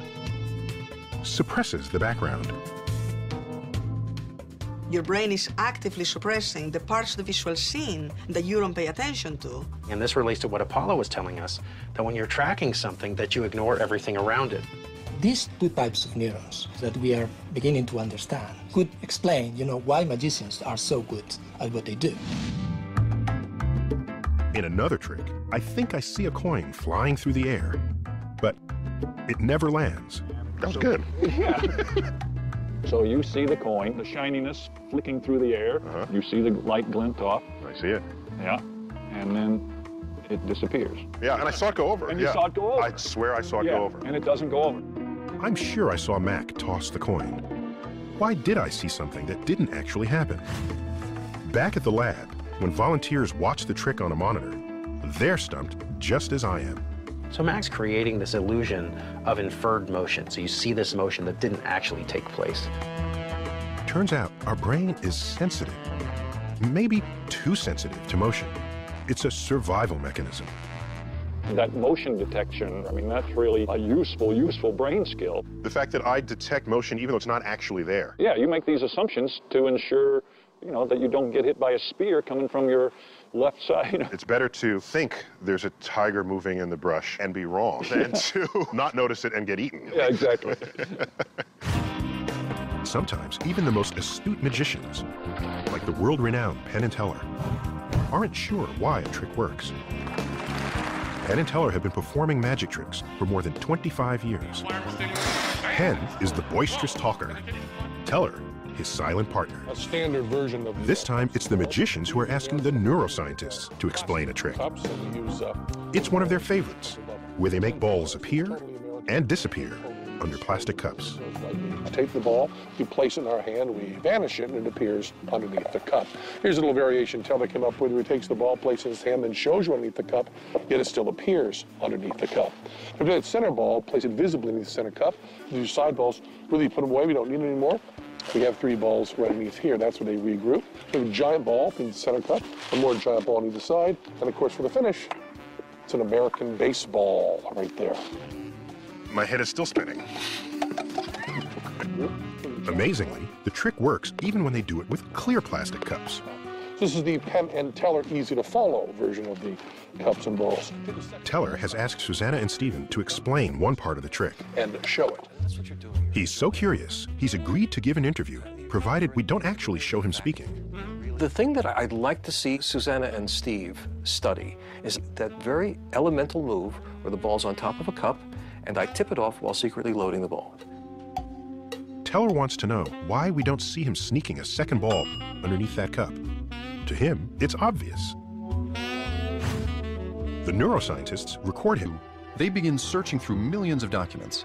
suppresses the background. Your brain is actively suppressing the parts of the visual scene that you don't pay attention to. And this relates to what Apollo was telling us, that when you're tracking something, that you ignore everything around it. These two types of neurons that we are beginning to understand could explain, you know, why magicians are so good at what they do. In another trick, I think I see a coin flying through the air, but it never lands. That was so good. Yeah. So you see the coin, the shininess flicking through the air. Uh-huh. You see the light glint off. I see it. Yeah. And then it disappears. Yeah, and I saw it go over. And yeah. You saw it go over. I swear I saw it yeah. go over. And it doesn't go over. I'm sure I saw Mac toss the coin. Why did I see something that didn't actually happen? Back at the lab, when volunteers watch the trick on a monitor, they're stumped just as I am. So Mac's creating this illusion of inferred motion. So you see this motion that didn't actually take place. Turns out our brain is sensitive, maybe too sensitive to motion. It's a survival mechanism. That motion detection, I mean, that's really a useful, useful brain skill. The fact that I detect motion even though it's not actually there. Yeah, you make these assumptions to ensure, you know, that you don't get hit by a spear coming from your left side. It's better to think there's a tiger moving in the brush and be wrong than to not notice it and get eaten. Yeah, exactly. Sometimes even the most astute magicians, like the world-renowned Penn and Teller, aren't sure why a trick works. Penn and Teller have been performing magic tricks for more than twenty-five years. Penn is the boisterous talker. Teller, his silent partner. A standard version of this time, it's the magicians who are asking the neuroscientists to explain a trick. It's one of their favorites, where they make balls appear and disappear under plastic cups. We take the ball, we place it in our hand, we vanish it, and it appears underneath the cup. Here's a little variation Teller came up with, where he takes the ball, places it in his hand, then shows you underneath the cup, yet it still appears underneath the cup. If you have a center ball, place it visibly in the center cup. If you do side balls, really put them away, we don't need it anymore. We have three balls right underneath here, that's where they regroup. We have a giant ball in the center cup, a more giant ball on either side, and of course for the finish, it's an American baseball right there. My head is still spinning. Amazingly, the trick works even when they do it with clear plastic cups. This is the Penn and Teller easy-to-follow version of the cups and balls. Teller has asked Susanna and Stephen to explain one part of the trick. And show it. He's so curious, he's agreed to give an interview, provided we don't actually show him speaking. The thing that I'd like to see Susanna and Steve study is that very elemental move where the ball's on top of a cup, and I tip it off while secretly loading the ball. Teller wants to know why we don't see him sneaking a second ball underneath that cup. To him, it's obvious. The neuroscientists record him. They begin searching through millions of documents,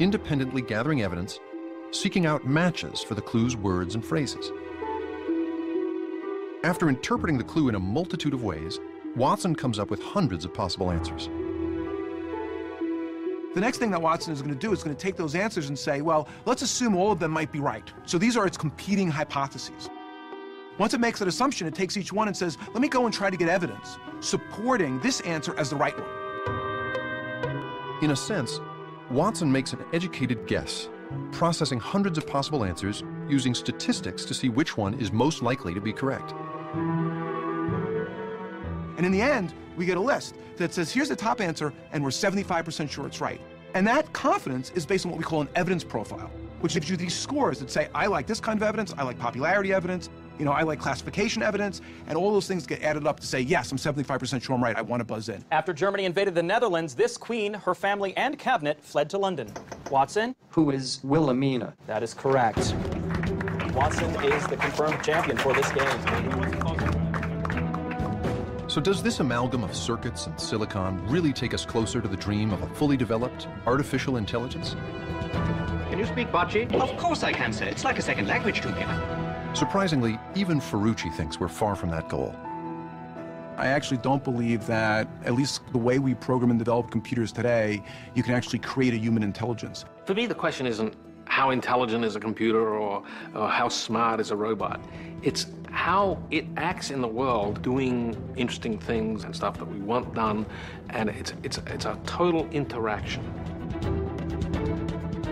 independently gathering evidence, seeking out matches for the clue's words and phrases. After interpreting the clue in a multitude of ways, Watson comes up with hundreds of possible answers. The next thing that Watson is going to do is going to take those answers and say, well, let's assume all of them might be right. So these are its competing hypotheses. Once it makes an assumption, it takes each one and says, let me go and try to get evidence supporting this answer as the right one. In a sense, Watson makes an educated guess, processing hundreds of possible answers using statistics to see which one is most likely to be correct. And in the end, we get a list that says, here's the top answer, and we're seventy-five percent sure it's right. And that confidence is based on what we call an evidence profile, which gives you these scores that say, I like this kind of evidence, I like popularity evidence, you know, I like classification evidence, and all those things get added up to say, yes, I'm seventy-five percent sure I'm right, I want to buzz in. After Germany invaded the Netherlands, this queen, her family, and cabinet fled to London. Watson? Who is Wilhelmina. That is correct. Watson is the confirmed champion for this game. So does this amalgam of circuits and silicon really take us closer to the dream of a fully developed artificial intelligence? Can you speak Bocce? Of course I can, sir. It's like a second language to me. Surprisingly, even Ferrucci thinks we're far from that goal. I actually don't believe that, at least the way we program and develop computers today, you can actually create a human intelligence. For me, the question isn't how intelligent is a computer or, or how smart is a robot. It's how it acts in the world, doing interesting things and stuff that we want done, and it's, it's, it's a total interaction.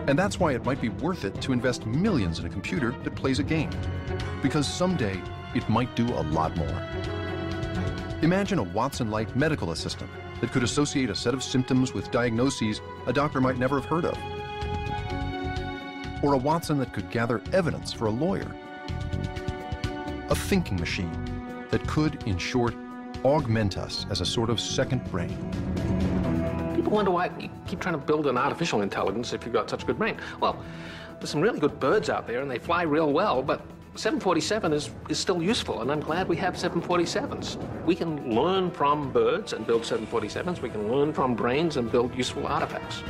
And that's why it might be worth it to invest millions in a computer that plays a game, because someday it might do a lot more. Imagine a Watson-like medical assistant that could associate a set of symptoms with diagnoses a doctor might never have heard of, or a Watson that could gather evidence for a lawyer. A thinking machine that could, in short, augment us as a sort of second brain. People wonder why you keep trying to build an artificial intelligence if you've got such a good brain. Well, there's some really good birds out there, and they fly real well, but seven forty-seven is, is still useful, and I'm glad we have seven forty-sevens. We can learn from birds and build seven forty-sevens. We can learn from brains and build useful artifacts.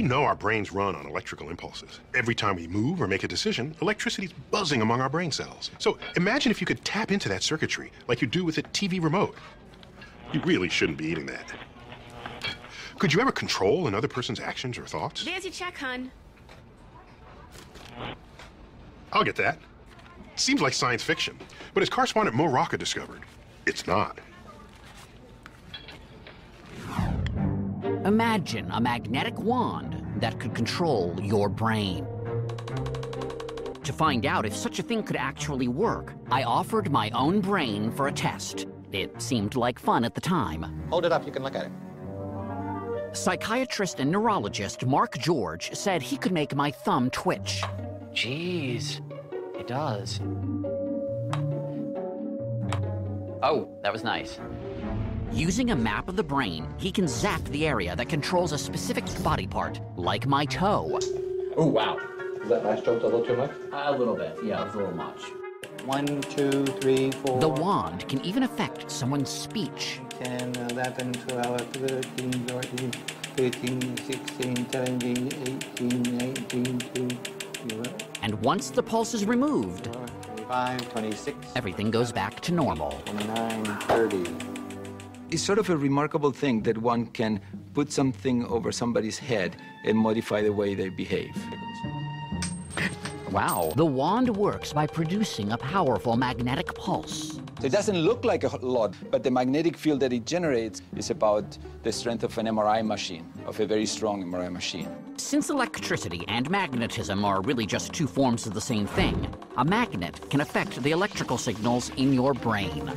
We know our brains run on electrical impulses. Every time we move or make a decision, electricity's buzzing among our brain cells. So imagine if you could tap into that circuitry like you do with a T V remote. You really shouldn't be eating that. Could you ever control another person's actions or thoughts? There's your check, hun. I'll get that. Seems like science fiction, but as correspondent Mo Rocca discovered, it's not. Imagine a magnetic wand that could control your brain. To find out if such a thing could actually work, I offered my own brain for a test. It seemed like fun at the time. Hold it up, you can look at it. Psychiatrist and neurologist Mark George said he could make my thumb twitch. Jeez, it does. Oh, that was nice. Using a map of the brain, he can zap the area that controls a specific body part, like my toe. Oh, wow. Is that last joke a little too much? A little bit, yeah, it's a little much. One, two, three, four. The wand can even affect someone's speech. ten, eleven, twelve, thirteen, fourteen, fifteen, sixteen, seventeen, eighteen, nineteen, twenty. And once the pulse is removed, twenty-five, twenty-six, everything goes back to normal. nine, thirty. It's sort of a remarkable thing that one can put something over somebody's head and modify the way they behave. Wow. The wand works by producing a powerful magnetic pulse. It doesn't look like a lot, but the magnetic field that it generates is about the strength of an M R I machine, of a very strong M R I machine. Since electricity and magnetism are really just two forms of the same thing, a magnet can affect the electrical signals in your brain.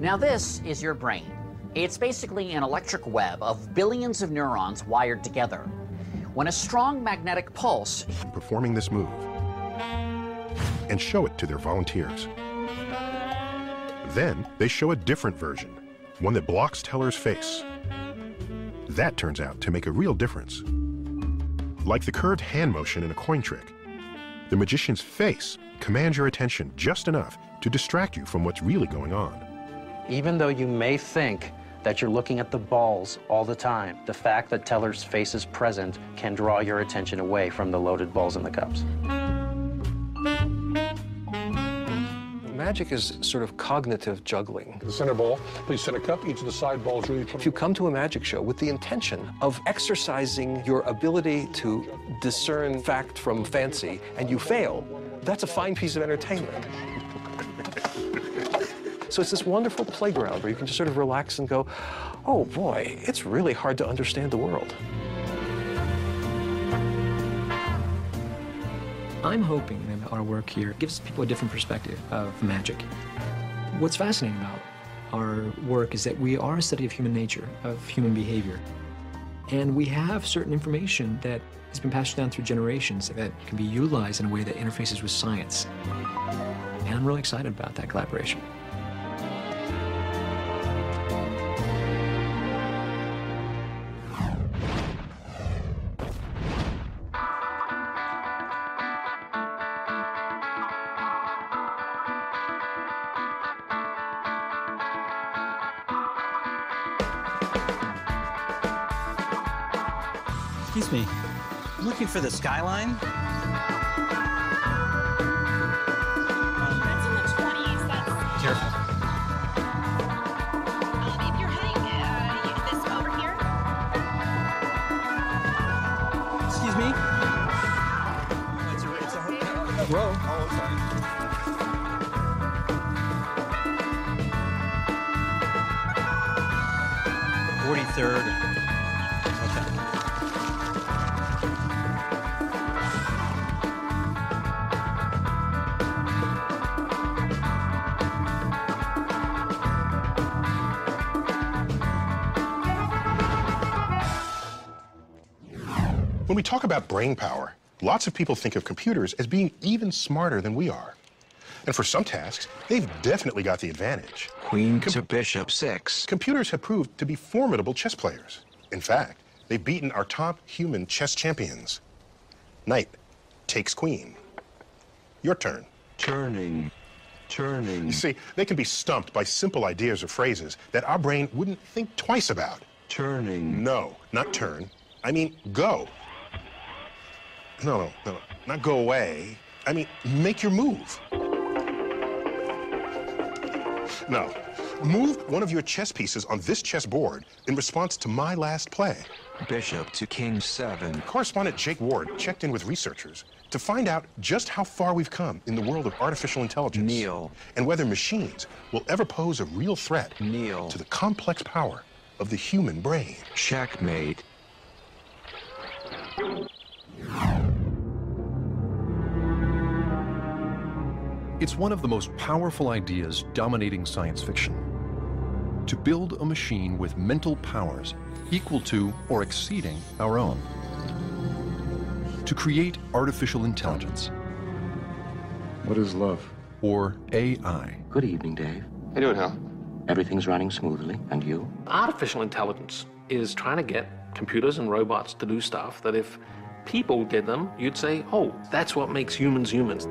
Now this is your brain. It's basically an electric web of billions of neurons wired together. When a strong magnetic pulse... Performing this move and show it to their volunteers. Then they show a different version, one that blocks Teller's face. That turns out to make a real difference. Like the curved hand motion in a coin trick, the magician's face commands your attention just enough to distract you from what's really going on. Even though you may think that you're looking at the balls all the time, the fact that Teller's face is present can draw your attention away from the loaded balls and the cups. Magic is sort of cognitive juggling. The center ball, please send a cup, each of the side balls really... If you come to a magic show with the intention of exercising your ability to discern fact from fancy, and you fail, that's a fine piece of entertainment. So it's this wonderful playground where you can just sort of relax and go, oh boy, it's really hard to understand the world. I'm hoping that our work here gives people a different perspective of magic. What's fascinating about our work is that we are a study of human nature, of human behavior. And we have certain information that has been passed down through generations that can be utilized in a way that interfaces with science. And I'm really excited about that collaboration. Excuse me, looking for the skyline? That's in the twenties, that's... Careful. Um, if you're heading uh, this over here. Excuse me? It's a, it's a row. Oh, sorry. forty-third. When we talk about brain power, lots of people think of computers as being even smarter than we are. And for some tasks, they've definitely got the advantage. Queen Com to bishop six. Computers have proved to be formidable chess players. In fact, they've beaten our top human chess champions. Knight takes queen. Your turn. Turning. Turning. You see, they can be stumped by simple ideas or phrases that our brain wouldn't think twice about. Turning. No, not turn. I mean, go. No, no, no, no. Not go away. I mean, make your move. No. Move one of your chess pieces on this chessboard in response to my last play. Bishop to king seven. Correspondent Jake Ward checked in with researchers to find out just how far we've come in the world of artificial intelligence. Neil. And whether machines will ever pose a real threat. Neil. To the complex power of the human brain. Checkmate. It's one of the most powerful ideas dominating science fiction. To build a machine with mental powers equal to or exceeding our own. To create artificial intelligence. What is love? Or A I. Good evening, Dave. How you doing, Hal? Everything's running smoothly, and you? Artificial intelligence is trying to get computers and robots to do stuff that if people did them, you'd say, oh, that's what makes humans humans.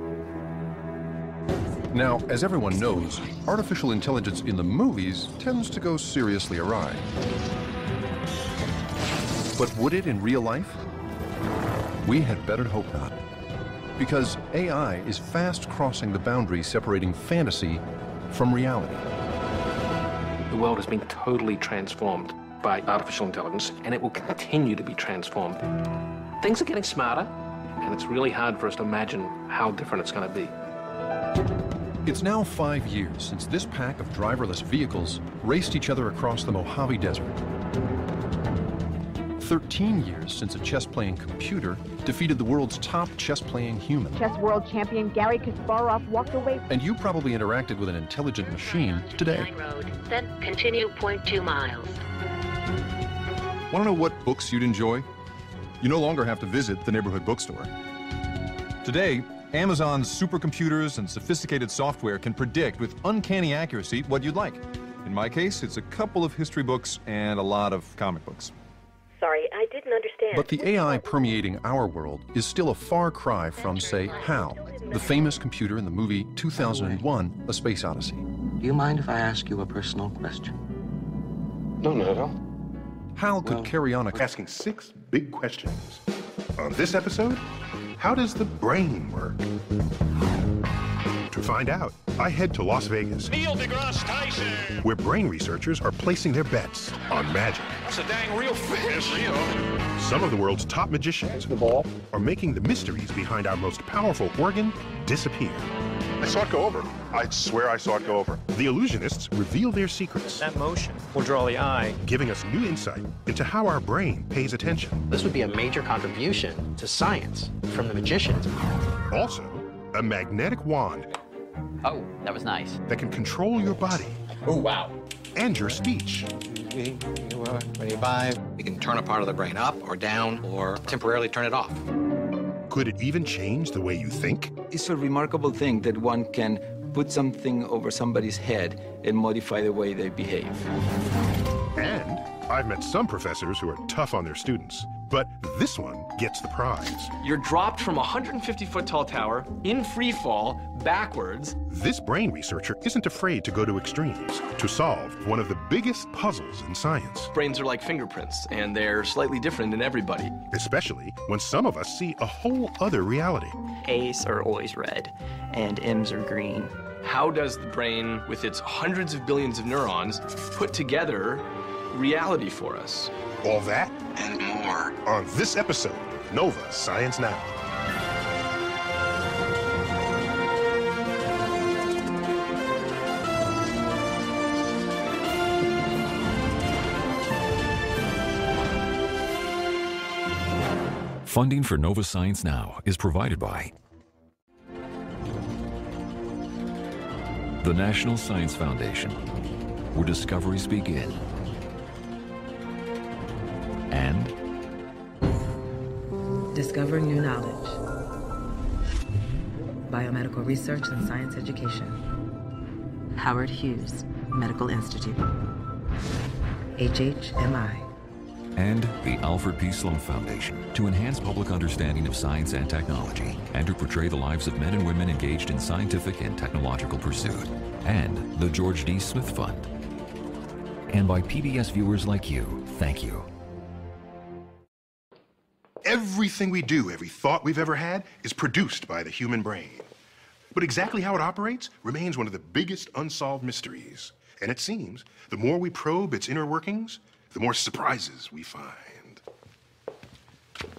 Now, as everyone knows, artificial intelligence in the movies tends to go seriously awry. But would it in real life? We had better hope not. Because A I is fast crossing the boundary separating fantasy from reality. The world has been totally transformed by artificial intelligence, and it will continue to be transformed. Things are getting smarter, and it's really hard for us to imagine how different it's going to be. It's now five years since this pack of driverless vehicles raced each other across the Mojave Desert. Thirteen years since a chess-playing computer defeated the world's top chess-playing human. Chess world champion Garry Kasparov walked away. And you probably interacted with an intelligent machine today. Nine road, then continue zero point two miles. Want to know what books you'd enjoy? You no longer have to visit the neighborhood bookstore. Today, Amazon's supercomputers and sophisticated software can predict with uncanny accuracy what you'd like. In my case, it's a couple of history books and a lot of comic books. Sorry, I didn't understand. But the A I permeating our world is still a far cry from, say, HAL, the famous computer in the movie two thousand one, A Space Odyssey. Do you mind if I ask you a personal question? No, not at all. HAL could well, carry on a asking six big questions. On this episode, how does the brain work? To find out, I head to Las Vegas. Neil deGrasse Tyson! Where brain researchers are placing their bets on magic. That's a dang real fish, you know. Some of the world's top magicians the ball. are making the mysteries behind our most powerful organ disappear. I saw it go over. I swear I saw it go over. The illusionists reveal their secrets. That motion will draw the eye. Giving us new insight into how our brain pays attention. This would be a major contribution to science from the magicians. Also, a magnetic wand. Oh, that was nice. That can control your body. Oh, wow. And your speech. twenty-five. We can turn a part of the brain up or down or temporarily turn it off. Could it even change the way you think? It's a remarkable thing that one can put something over somebody's head and modify the way they behave. And I've met some professors who are tough on their students, but this one gets the prize. You're dropped from a one hundred fifty foot tall tower in free fall backwards. This brain researcher isn't afraid to go to extremes to solve one of the biggest puzzles in science. Brains are like fingerprints, and they're slightly different in everybody. Especially when some of us see a whole other reality. A's are always red, and M's are green. How does the brain, with its hundreds of billions of neurons, put together reality for us? All that and more on this episode, Nova Science Now. Funding for Nova Science Now is provided by the National Science Foundation, where discoveries begin. And Discover New Knowledge, Biomedical Research and Science Education, Howard Hughes Medical Institute, H H M I, and the Alfred P. Sloan Foundation, to enhance public understanding of science and technology, and to portray the lives of men and women engaged in scientific and technological pursuit, and the George D. Smith Fund. And by P B S viewers like you, thank you. Everything we do, every thought we've ever had, is produced by the human brain. But exactly how it operates remains one of the biggest unsolved mysteries. And it seems the more we probe its inner workings, the more surprises we find.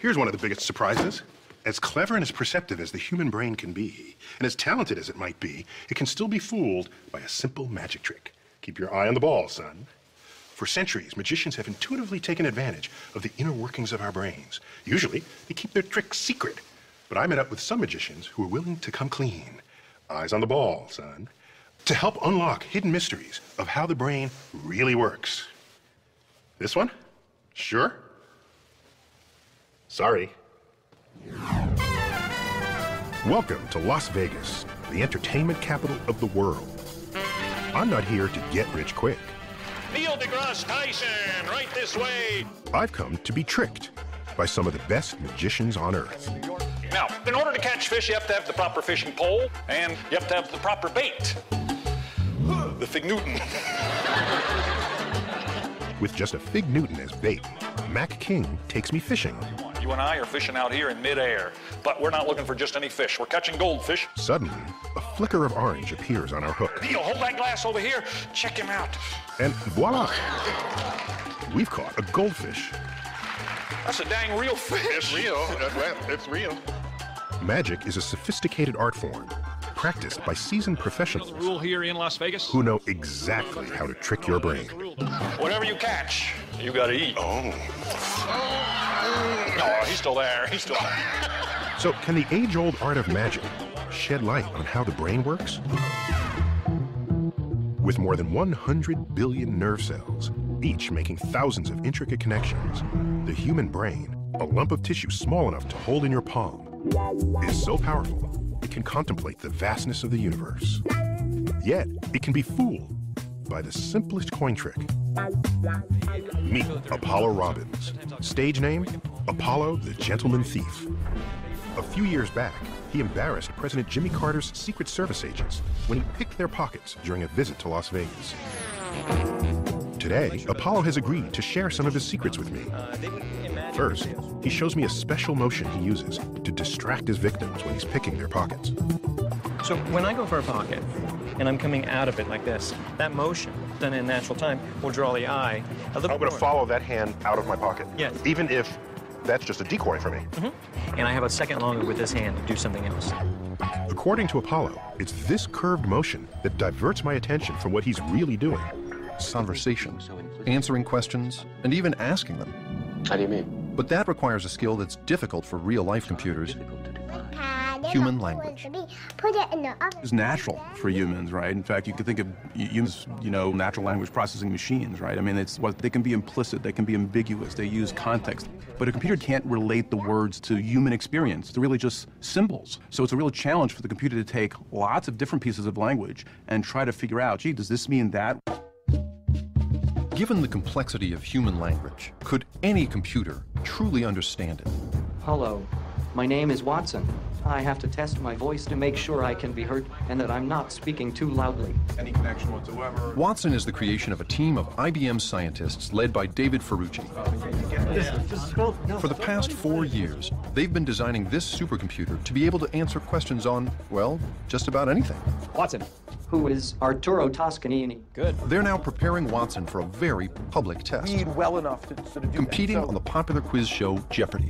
Here's one of the biggest surprises. As clever and as perceptive as the human brain can be, and as talented as it might be, it can still be fooled by a simple magic trick. Keep your eye on the ball, son. For centuries, magicians have intuitively taken advantage of the inner workings of our brains. Usually, they keep their tricks secret. But I met up with some magicians who were willing to come clean. Eyes on the ball, son. To help unlock hidden mysteries of how the brain really works. This one? Sure? Sorry. Welcome to Las Vegas, the entertainment capital of the world. I'm not here to get rich quick. Neil deGrasse Tyson, right this way. I've come to be tricked by some of the best magicians on Earth. Now, in order to catch fish, you have to have the proper fishing pole, and you have to have the proper bait. The Fig Newton. With just a Fig Newton as bait, Mac King takes me fishing. You and I are fishing out here in midair, but we're not looking for just any fish. We're catching goldfish. Suddenly, a flicker of orange appears on our hook. Neil, hold that glass over here. Check him out. And voila, we've caught a goldfish. That's a dang real fish. It's real. It's real. Magic is a sophisticated art form practiced by seasoned professionals. The rule here in Las Vegas? Who know exactly how to trick your brain. Whatever you catch, you gotta eat. Oh. No, he's still there. He's still there. So can the age-old art of magic shed light on how the brain works? With more than one hundred billion nerve cells, each making thousands of intricate connections, the human brain, a lump of tissue small enough to hold in your palm, is so powerful it can contemplate the vastness of the universe. Yet it can be fooled by the simplest coin trick. Meet Apollo Robbins, stage name Apollo the Gentleman Thief. A few years back, he embarrassed President Jimmy Carter's Secret Service agents when he picked their pockets during a visit to Las Vegas. Today, Apollo has agreed to share some of his secrets with me. First, he shows me a special motion he uses to distract his victims when he's picking their pockets. So when I go for a pocket, and I'm coming out of it like this, that motion, done in natural time, will draw the eye a little I'm going to follow that hand out of my pocket. Yes. Even if that's just a decoy for me. Mm-hmm. And I have a second longer with this hand to do something else. According to Apollo, it's this curved motion that diverts my attention from what he's really doing. Conversation, answering questions, and even asking them. How do you mean? But that requires a skill that's difficult for real-life computers. Human language is natural for humans, right? In fact, you could think of humans, you know, natural language processing machines, right? I mean, it's what they can be implicit, they can be ambiguous, they use context. But a computer can't relate the words to human experience. They're really just symbols. So it's a real challenge for the computer to take lots of different pieces of language and try to figure out, gee, does this mean that? Given the complexity of human language, could any computer truly understand it? Hello. My name is Watson. I have to test my voice to make sure I can be heard and that I'm not speaking too loudly. Any connection whatsoever. Watson is the creation of a team of I B M scientists led by David Ferrucci. For the past four years, they've been designing this supercomputer to be able to answer questions on, well, just about anything. Watson. Who is Arturo Toscanini. Good. They're now preparing Watson for a very public test. Read well enough to sort of do competing that, so. On the popular quiz show Jeopardy.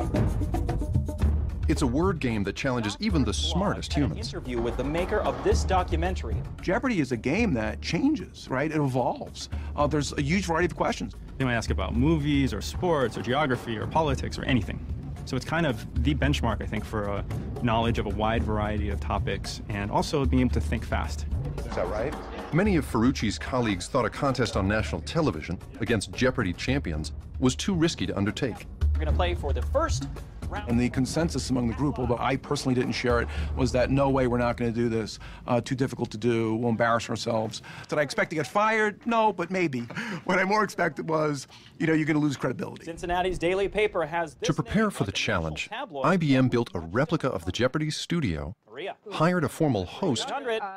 It's a word game that challenges even the smartest humans. Interview with the maker of this documentary. Jeopardy is a game that changes, right? It evolves. Uh, there's a huge variety of questions. They might ask about movies or sports or geography or politics or anything. So it's kind of the benchmark, I think, for a knowledge of a wide variety of topics and also being able to think fast. Is that right? Many of Ferrucci's colleagues thought a contest on national television against Jeopardy champions was too risky to undertake. We're going to play for the first round. And the consensus among the group, although I personally didn't share it, was that no way, we're not going to do this. Uh, too difficult to do. We'll embarrass ourselves. Did I expect to get fired? No, but maybe. What I more expected was, you know, you're going to lose credibility. Cincinnati's Daily Paper has this. To prepare for the challenge, I B M built a replica of the Jeopardy studio, hired a formal host,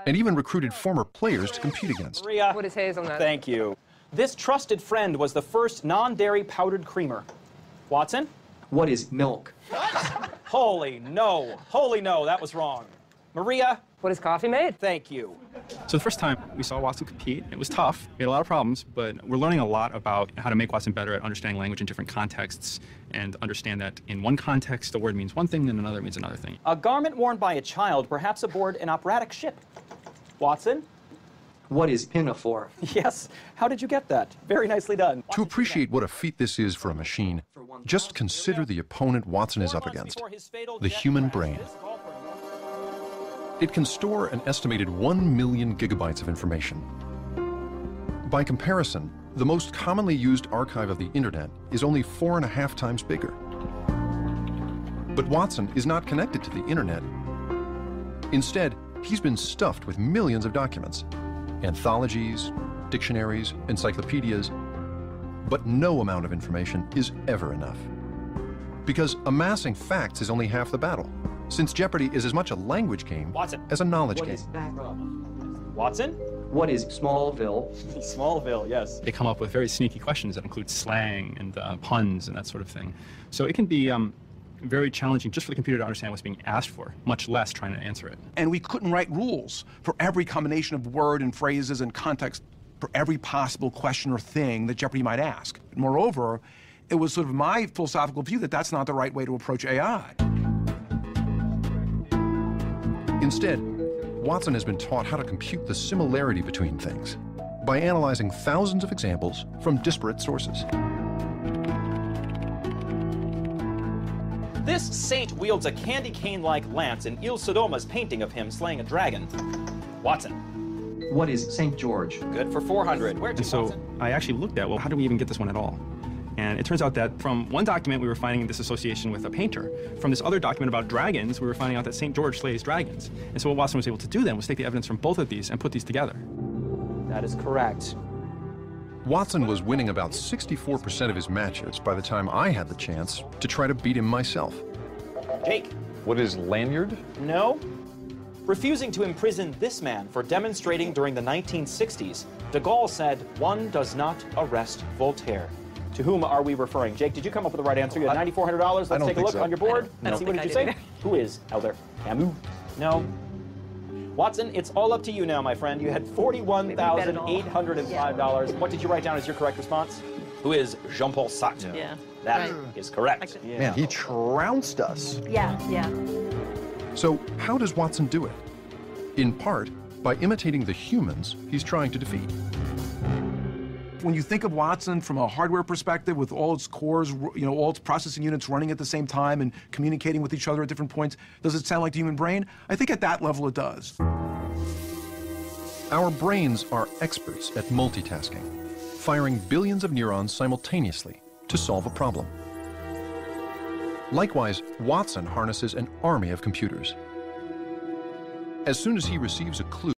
and even recruited former players to compete against. What is hazelnut? Thank you. This trusted friend was the first non-dairy powdered creamer. Watson, What is milk? Holy no. Holy no, that was wrong. Maria? What is coffee made? Thank you. So the first time we saw Watson compete, it was tough. We had a lot of problems, but we're learning a lot about how to make Watson better at understanding language in different contexts and understand that in one context, the word means one thing, and another means another thing. A garment worn by a child, perhaps aboard an operatic ship. Watson? What is pinafore? Yes. How did you get that? Very nicely done. To appreciate what a feat this is for a machine, just consider the opponent Watson is up against, the human brain. It can store an estimated one million gigabytes of information. By comparison, the most commonly used archive of the internet is only four and a half times bigger. But Watson is not connected to the internet. Instead, he's been stuffed with millions of documents, anthologies, dictionaries, encyclopedias, but no amount of information is ever enough. Because amassing facts is only half the battle, since Jeopardy is as much a language game Watson. As a knowledge what game. Is Watson? What is Smallville? Smallville, yes. They come up with very sneaky questions that include slang and uh, puns and that sort of thing. So it can be um, very challenging just for the computer to understand what's being asked for, much less trying to answer it. And we couldn't write rules for every combination of word and phrases and context for every possible question or thing that Jeopardy might ask. Moreover, it was sort of my philosophical view that that's not the right way to approach A I. Instead, Watson has been taught how to compute the similarity between things by analyzing thousands of examples from disparate sources. This saint wields a candy cane-like lance in Il Sodoma's painting of him slaying a dragon. Watson. What is Saint George? Good for four hundred. Where to, so Watson? I actually looked at, well, how do we even get this one at all? And it turns out that from one document, we were finding this association with a painter. From this other document about dragons, we were finding out that Saint George slays dragons. And so what Watson was able to do then was take the evidence from both of these and put these together. That is correct. Watson was winning about sixty-four percent of his matches by the time I had the chance to try to beat him myself. Jake. What is lanyard? No. Refusing to imprison this man for demonstrating during the nineteen sixties, de Gaulle said, "One does not arrest Voltaire." To whom are we referring? Jake, did you come up with the right answer? You had nine thousand four hundred dollars. Let's take a look so. on your board and see what did I you say. Who is Elder Camus? No. Watson, it's all up to you now, my friend. You had forty-one thousand eight hundred five dollars. Yeah. What did you write down as your correct response? Who is Jean-Paul Sartre? Yeah. yeah. That right. is correct. Could... Yeah. Man, he trounced us. Yeah, yeah. So how does Watson do it? In part, by imitating the humans he's trying to defeat. When you think of Watson from a hardware perspective, with all its cores, you know, all its processing units running at the same time and communicating with each other at different points, does it sound like the human brain? I think at that level it does. Our brains are experts at multitasking, firing billions of neurons simultaneously to solve a problem. Likewise, Watson harnesses an army of computers. As soon as he receives a clue,